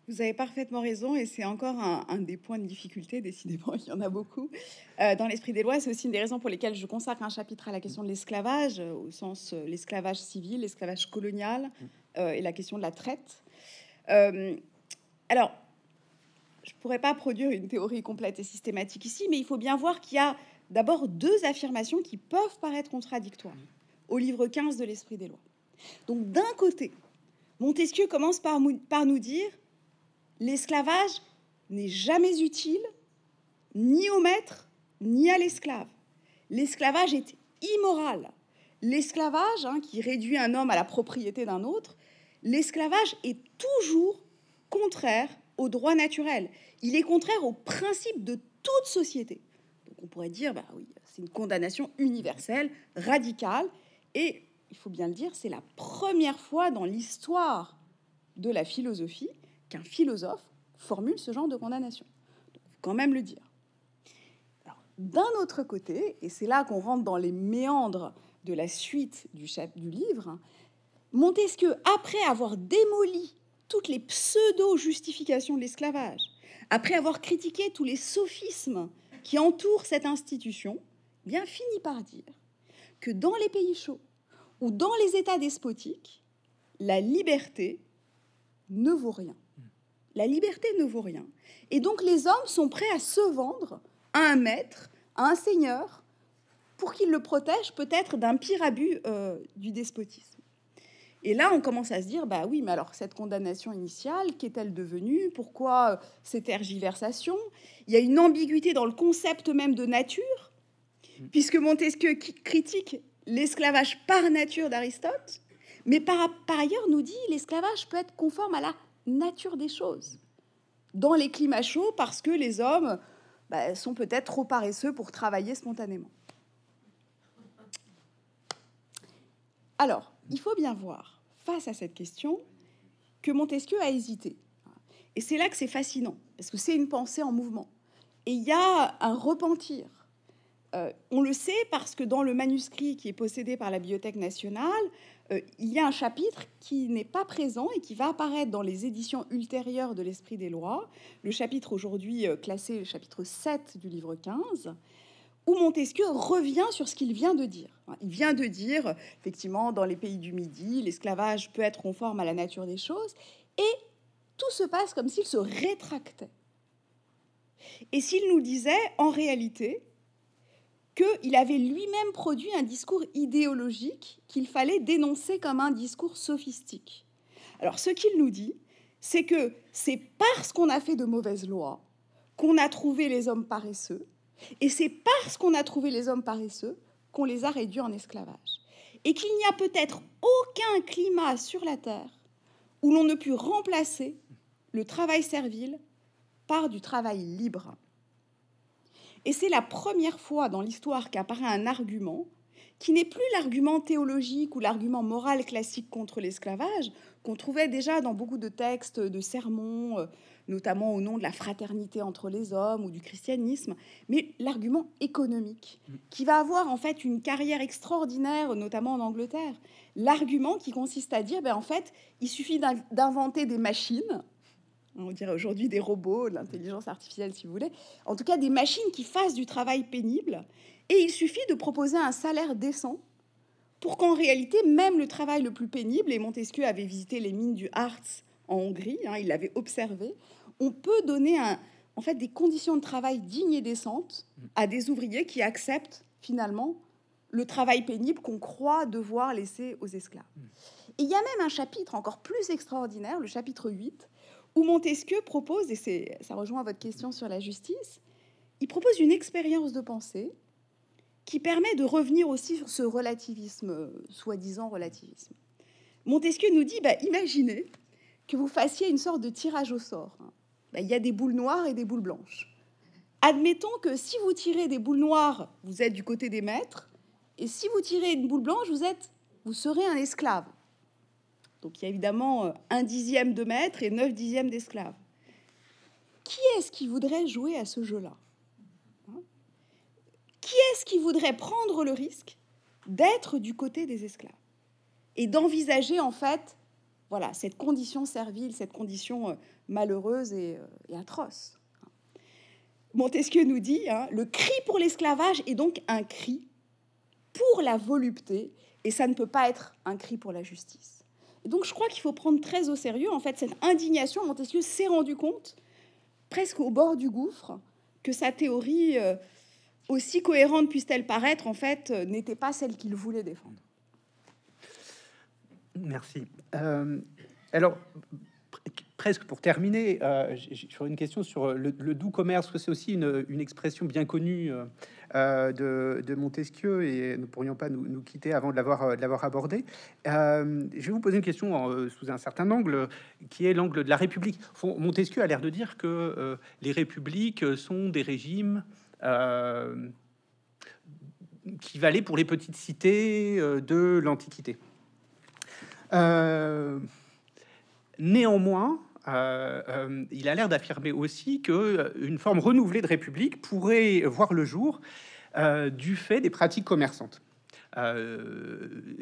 Vous avez parfaitement raison, et c'est encore un des points de difficulté, décidément, il y en a beaucoup. Dans l'esprit des lois, c'est aussi une des raisons pour lesquelles je consacre un chapitre à la question de l'esclavage, au sens l'esclavage civil, l'esclavage colonial, et la question de la traite. Alors, je ne pourrais pas produire une théorie complète et systématique ici, mais il faut bien voir qu'il y a d'abord deux affirmations qui peuvent paraître contradictoires au livre 15 de l'Esprit des lois. Donc, d'un côté, Montesquieu commence par nous dire « L'esclavage n'est jamais utile ni au maître ni à l'esclave. L'esclavage est immoral. L'esclavage, hein, qui réduit un homme à la propriété d'un autre, l'esclavage est toujours contraire au droit naturel. Il est contraire au principe de toute société. » Donc on pourrait dire, bah oui, c'est une condamnation universelle, radicale, et il faut bien le dire, c'est la première fois dans l'histoire de la philosophie qu'un philosophe formule ce genre de condamnation. Donc, faut quand même le dire. D'un autre côté, et c'est là qu'on rentre dans les méandres de la suite du livre, hein, Montesquieu, après avoir démoli toutes les pseudo-justifications de l'esclavage, après avoir critiqué tous les sophismes qui entourent cette institution, eh bien finit par dire que dans les pays chauds ou dans les États despotiques, la liberté ne vaut rien. La liberté ne vaut rien. Et donc les hommes sont prêts à se vendre à un maître, à un seigneur, pour qu'il le protège peut-être d'un pire abus du despotisme. Et là, on commence à se dire, bah oui, mais alors cette condamnation initiale, qu'est-elle devenue? Pourquoi ces tergiversations? Il y a une ambiguïté dans le concept même de nature, puisque Montesquieu critique l'esclavage par nature d'Aristote, mais par ailleurs nous dit l'esclavage peut être conforme à la nature des choses. Dans les climats chauds, parce que les hommes sont peut-être trop paresseux pour travailler spontanément. Alors, il faut bien voir, face à cette question, que Montesquieu a hésité. Et c'est là que c'est fascinant, parce que c'est une pensée en mouvement. Et il y a un repentir. On le sait parce que dans le manuscrit qui est possédé par la Bibliothèque nationale, il y a un chapitre qui n'est pas présent et qui va apparaître dans les éditions ultérieures de l'Esprit des lois, le chapitre aujourd'hui classé le chapitre 7 du livre 15, où Montesquieu revient sur ce qu'il vient de dire. Il vient de dire, effectivement, dans les pays du Midi, l'esclavage peut être conforme à la nature des choses, et tout se passe comme s'il se rétractait. Et s'il nous disait, en réalité, qu'il avait lui-même produit un discours idéologique qu'il fallait dénoncer comme un discours sophistique. Alors, ce qu'il nous dit, c'est que c'est parce qu'on a fait de mauvaises lois qu'on a trouvé les hommes paresseux, et c'est parce qu'on a trouvé les hommes paresseux qu'on les a réduits en esclavage. Et qu'il n'y a peut-être aucun climat sur la Terre où l'on ne put remplacer le travail servile par du travail libre. Et c'est la première fois dans l'histoire qu'apparaît un argument qui n'est plus l'argument théologique ou l'argument moral classique contre l'esclavage qu'on trouvait déjà dans beaucoup de textes, de sermons, notamment au nom de la fraternité entre les hommes ou du christianisme, mais l'argument économique qui va avoir en fait une carrière extraordinaire, notamment en Angleterre. L'argument qui consiste à dire, ben en fait, il suffit d'inventer des machines, on dirait aujourd'hui des robots, de l'intelligence artificielle si vous voulez, en tout cas des machines qui fassent du travail pénible, et il suffit de proposer un salaire décent pour qu'en réalité, même le travail le plus pénible, et Montesquieu avait visité les mines du Harz en Hongrie, hein, il l'avait observé, on peut donner en fait, des conditions de travail dignes et décentes à des ouvriers qui acceptent finalement le travail pénible qu'on croit devoir laisser aux esclaves. Et il y a même un chapitre encore plus extraordinaire, le chapitre 8, où Montesquieu propose, et ça rejoint votre question sur la justice, il propose une expérience de pensée qui permet de revenir aussi sur ce relativisme, soi-disant relativisme. Montesquieu nous dit, bah, imaginez que vous fassiez une sorte de tirage au sort. Bah, il y a des boules noires et des boules blanches. Admettons que si vous tirez des boules noires, vous êtes du côté des maîtres, et si vous tirez une boule blanche, vous serez un esclave. Donc il y a évidemment 1/10 de maître et 9/10 d'esclave. Qui est-ce qui voudrait jouer à ce jeu-là ? Qui est-ce qui voudrait prendre le risque d'être du côté des esclaves et d'envisager en fait, voilà, cette condition servile, cette condition malheureuse et atroce. Montesquieu nous dit, hein, le cri pour l'esclavage est donc un cri pour la volupté, et ça ne peut pas être un cri pour la justice. Et donc je crois qu'il faut prendre très au sérieux en fait cette indignation. Montesquieu s'est rendu compte, presque au bord du gouffre, que sa théorie aussi cohérente puisse-t-elle paraître, en fait, n'était pas celle qu'il voulait défendre. Merci. Alors, presque pour terminer, j'aurais une question sur le doux commerce, que c'est aussi une expression bien connue de Montesquieu, et nous pourrions pas nous quitter avant de l'avoir abordée. Je vais vous poser une question sous un certain angle, qui est l'angle de la République. Montesquieu a l'air de dire que les républiques sont des régimes qui valait pour les petites cités de l'Antiquité. Néanmoins, il a l'air d'affirmer aussi qu'une forme renouvelée de république pourrait voir le jour du fait des pratiques commerçantes.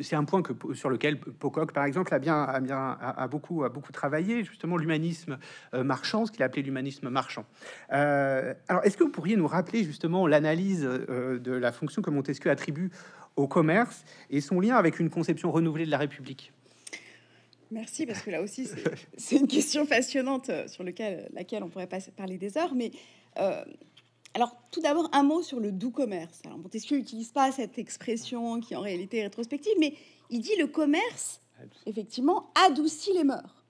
C'est un point sur lequel Pocock, par exemple, a beaucoup travaillé, justement l'humanisme marchand, ce qu'il appelait l'humanisme marchand. Alors, est-ce que vous pourriez nous rappeler justement l'analyse de la fonction que Montesquieu attribue au commerce et son lien avec une conception renouvelée de la République? Merci, parce que là aussi, c'est une question passionnante sur laquelle on pourrait parler des heures, mais... Alors, tout d'abord, un mot sur le doux commerce. Alors, Montesquieu n'utilise pas cette expression qui, en réalité, est rétrospective, mais il dit le commerce, effectivement, adoucit les mœurs.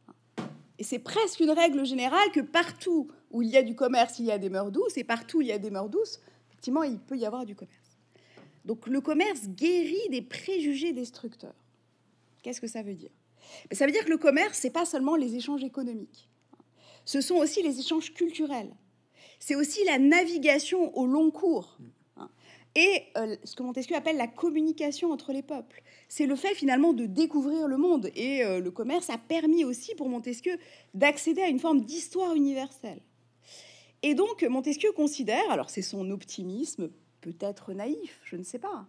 Et c'est presque une règle générale que partout où il y a du commerce, il y a des mœurs douces, et partout où il y a des mœurs douces, effectivement, il peut y avoir du commerce. Donc, le commerce guérit des préjugés destructeurs. Qu'est-ce que ça veut dire? Ça veut dire que le commerce, ce n'est pas seulement les échanges économiques. Ce sont aussi les échanges culturels. C'est aussi la navigation au long cours, hein, et ce que Montesquieu appelle la communication entre les peuples. C'est le fait finalement de découvrir le monde, et le commerce a permis aussi pour Montesquieu d'accéder à une forme d'histoire universelle. Et donc Montesquieu considère, alors c'est son optimisme peut-être naïf, je ne sais pas,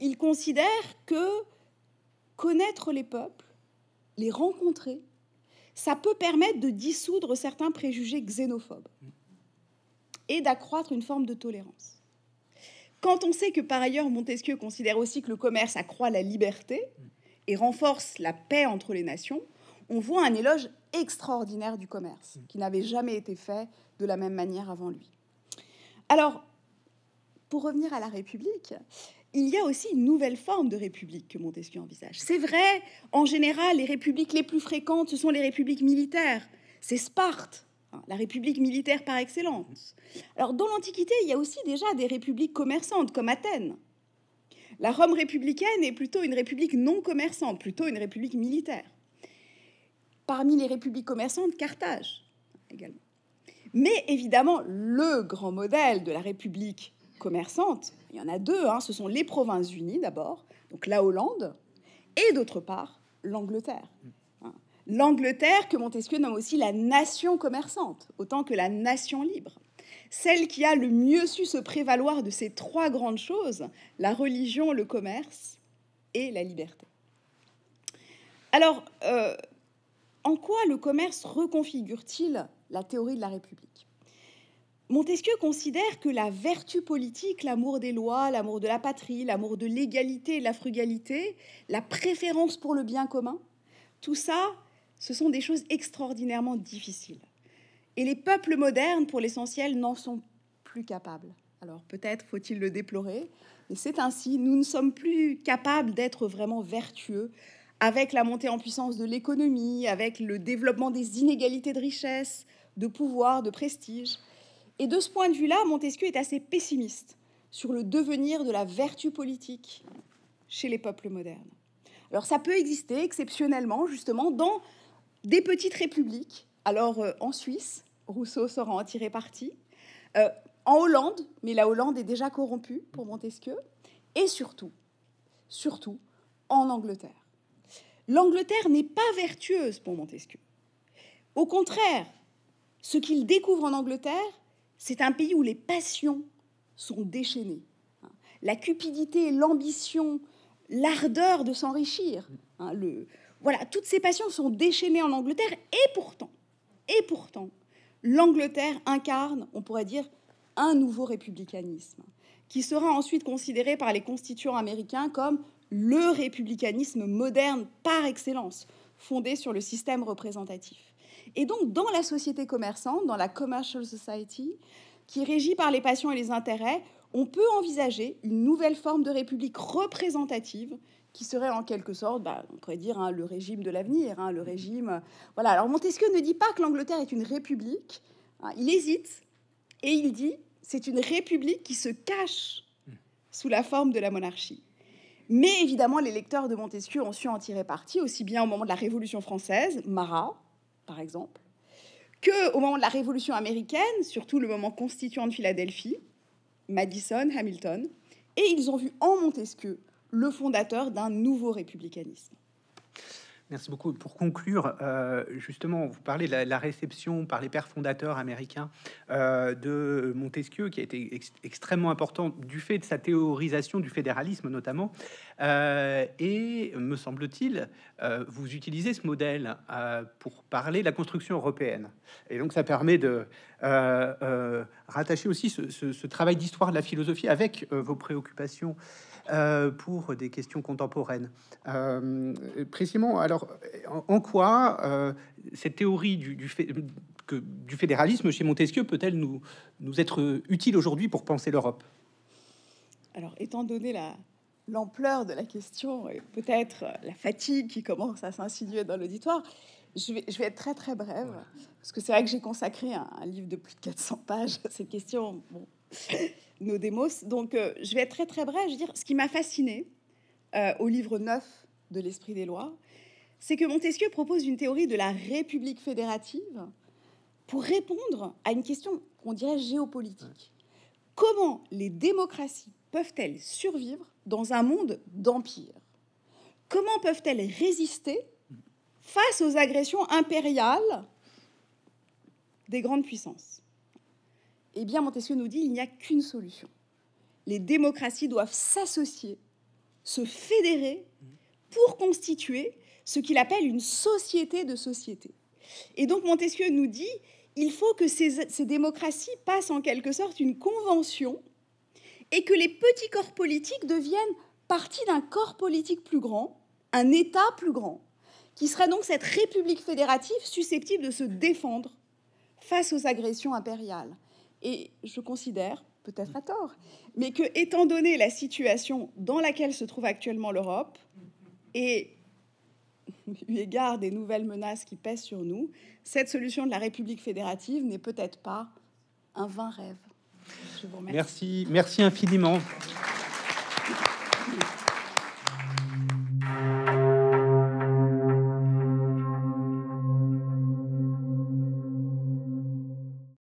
il considère que connaître les peuples, les rencontrer, ça peut permettre de dissoudre certains préjugés xénophobes et d'accroître une forme de tolérance. Quand on sait que, par ailleurs, Montesquieu considère aussi que le commerce accroît la liberté et renforce la paix entre les nations, on voit un éloge extraordinaire du commerce, qui n'avait jamais été fait de la même manière avant lui. Alors, pour revenir à la République, il y a aussi une nouvelle forme de république que Montesquieu envisage. C'est vrai, en général, les républiques les plus fréquentes, ce sont les républiques militaires. C'est Sparte, hein, la république militaire par excellence. Alors, dans l'Antiquité, il y a aussi déjà des républiques commerçantes, comme Athènes. La Rome républicaine est plutôt une république non commerçante, plutôt une république militaire. Parmi les républiques commerçantes, Carthage également. Mais évidemment, le grand modèle de la république commerçante, il y en a deux, hein, ce sont les provinces unies d'abord, donc la Hollande, et d'autre part, l'Angleterre. L'Angleterre que Montesquieu nomme aussi la nation commerçante, autant que la nation libre. Celle qui a le mieux su se prévaloir de ces trois grandes choses, la religion, le commerce et la liberté. Alors, en quoi le commerce reconfigure-t-il la théorie de la République? Montesquieu considère que la vertu politique, l'amour des lois, l'amour de la patrie, l'amour de l'égalité et de la frugalité, la préférence pour le bien commun, tout ça, ce sont des choses extraordinairement difficiles. Et les peuples modernes, pour l'essentiel, n'en sont plus capables. Alors peut-être faut-il le déplorer, mais c'est ainsi. Nous ne sommes plus capables d'être vraiment vertueux avec la montée en puissance de l'économie, avec le développement des inégalités de richesse, de pouvoir, de prestige. Et de ce point de vue-là, Montesquieu est assez pessimiste sur le devenir de la vertu politique chez les peuples modernes. Alors ça peut exister exceptionnellement, justement, dans des petites républiques. Alors en Suisse, Rousseau saura en tirer parti. En Hollande, mais la Hollande est déjà corrompue pour Montesquieu. Et surtout, en Angleterre. L'Angleterre n'est pas vertueuse pour Montesquieu. Au contraire, ce qu'il découvre en Angleterre, c'est un pays où les passions sont déchaînées. La cupidité, l'ambition, l'ardeur de s'enrichir. Voilà, toutes ces passions sont déchaînées en Angleterre. Et pourtant, l'Angleterre incarne, on pourrait dire, un nouveau républicanisme qui sera ensuite considéré par les constituants américains comme le républicanisme moderne par excellence, fondé sur le système représentatif. Et donc, dans la société commerçante, dans la commercial society, qui est régie par les passions et les intérêts, on peut envisager une nouvelle forme de république représentative qui serait en quelque sorte, on pourrait dire, le régime de l'avenir, le régime... Voilà. Alors Montesquieu ne dit pas que l'Angleterre est une république. Il hésite et il dit c'est une république qui se cache sous la forme de la monarchie. Mais évidemment, les lecteurs de Montesquieu ont su en tirer parti, aussi bien au moment de la Révolution française, Marat, par exemple, qu'au moment de la Révolution américaine, surtout le moment constituant de Philadelphie, Madison, Hamilton, et ils ont vu en Montesquieu le fondateur d'un nouveau républicanisme. Merci beaucoup. Pour conclure, justement, vous parlez de la réception par les pères fondateurs américains de Montesquieu, qui a été extrêmement important du fait de sa théorisation du fédéralisme, notamment. Et, me semble-t-il, vous utilisez ce modèle pour parler de la construction européenne. Et donc, ça permet de rattacher aussi ce travail d'histoire de la philosophie avec vos préoccupations pour des questions contemporaines. Précisément, alors, en quoi cette théorie du fédéralisme chez Montesquieu peut-elle nous être utile aujourd'hui pour penser l'Europe? Alors, étant donné l'ampleur de la question et peut-être la fatigue qui commence à s'insinuer dans l'auditoire, je vais être très, très brève, voilà. Parce que c'est vrai que j'ai consacré un livre de plus de 400 pages à cette question. Bon. Anodemos. Donc, je vais être très, très bref. Je veux dire, ce qui m'a fasciné au livre 9 de l'Esprit des lois, c'est que Montesquieu propose une théorie de la République fédérative pour répondre à une question qu'on dirait géopolitique. Comment les démocraties peuvent-elles survivre dans un monde d'empire? Comment peuvent-elles résister face aux agressions impériales des grandes puissances? Eh bien, Montesquieu nous dit qu'il n'y a qu'une solution. Les démocraties doivent s'associer, se fédérer pour constituer ce qu'il appelle une société de sociétés. Et donc, Montesquieu nous dit qu'il faut que ces démocraties passent en quelque sorte une convention et que les petits corps politiques deviennent partie d'un corps politique plus grand, un État plus grand, qui serait donc cette république fédérative susceptible de se défendre face aux agressions impériales. Et je considère, peut-être à tort, mais que, étant donné la situation dans laquelle se trouve actuellement l'Europe, et eu égard des nouvelles menaces qui pèsent sur nous, cette solution de la République fédérative n'est peut-être pas un vain rêve. Je vous remercie. Merci infiniment.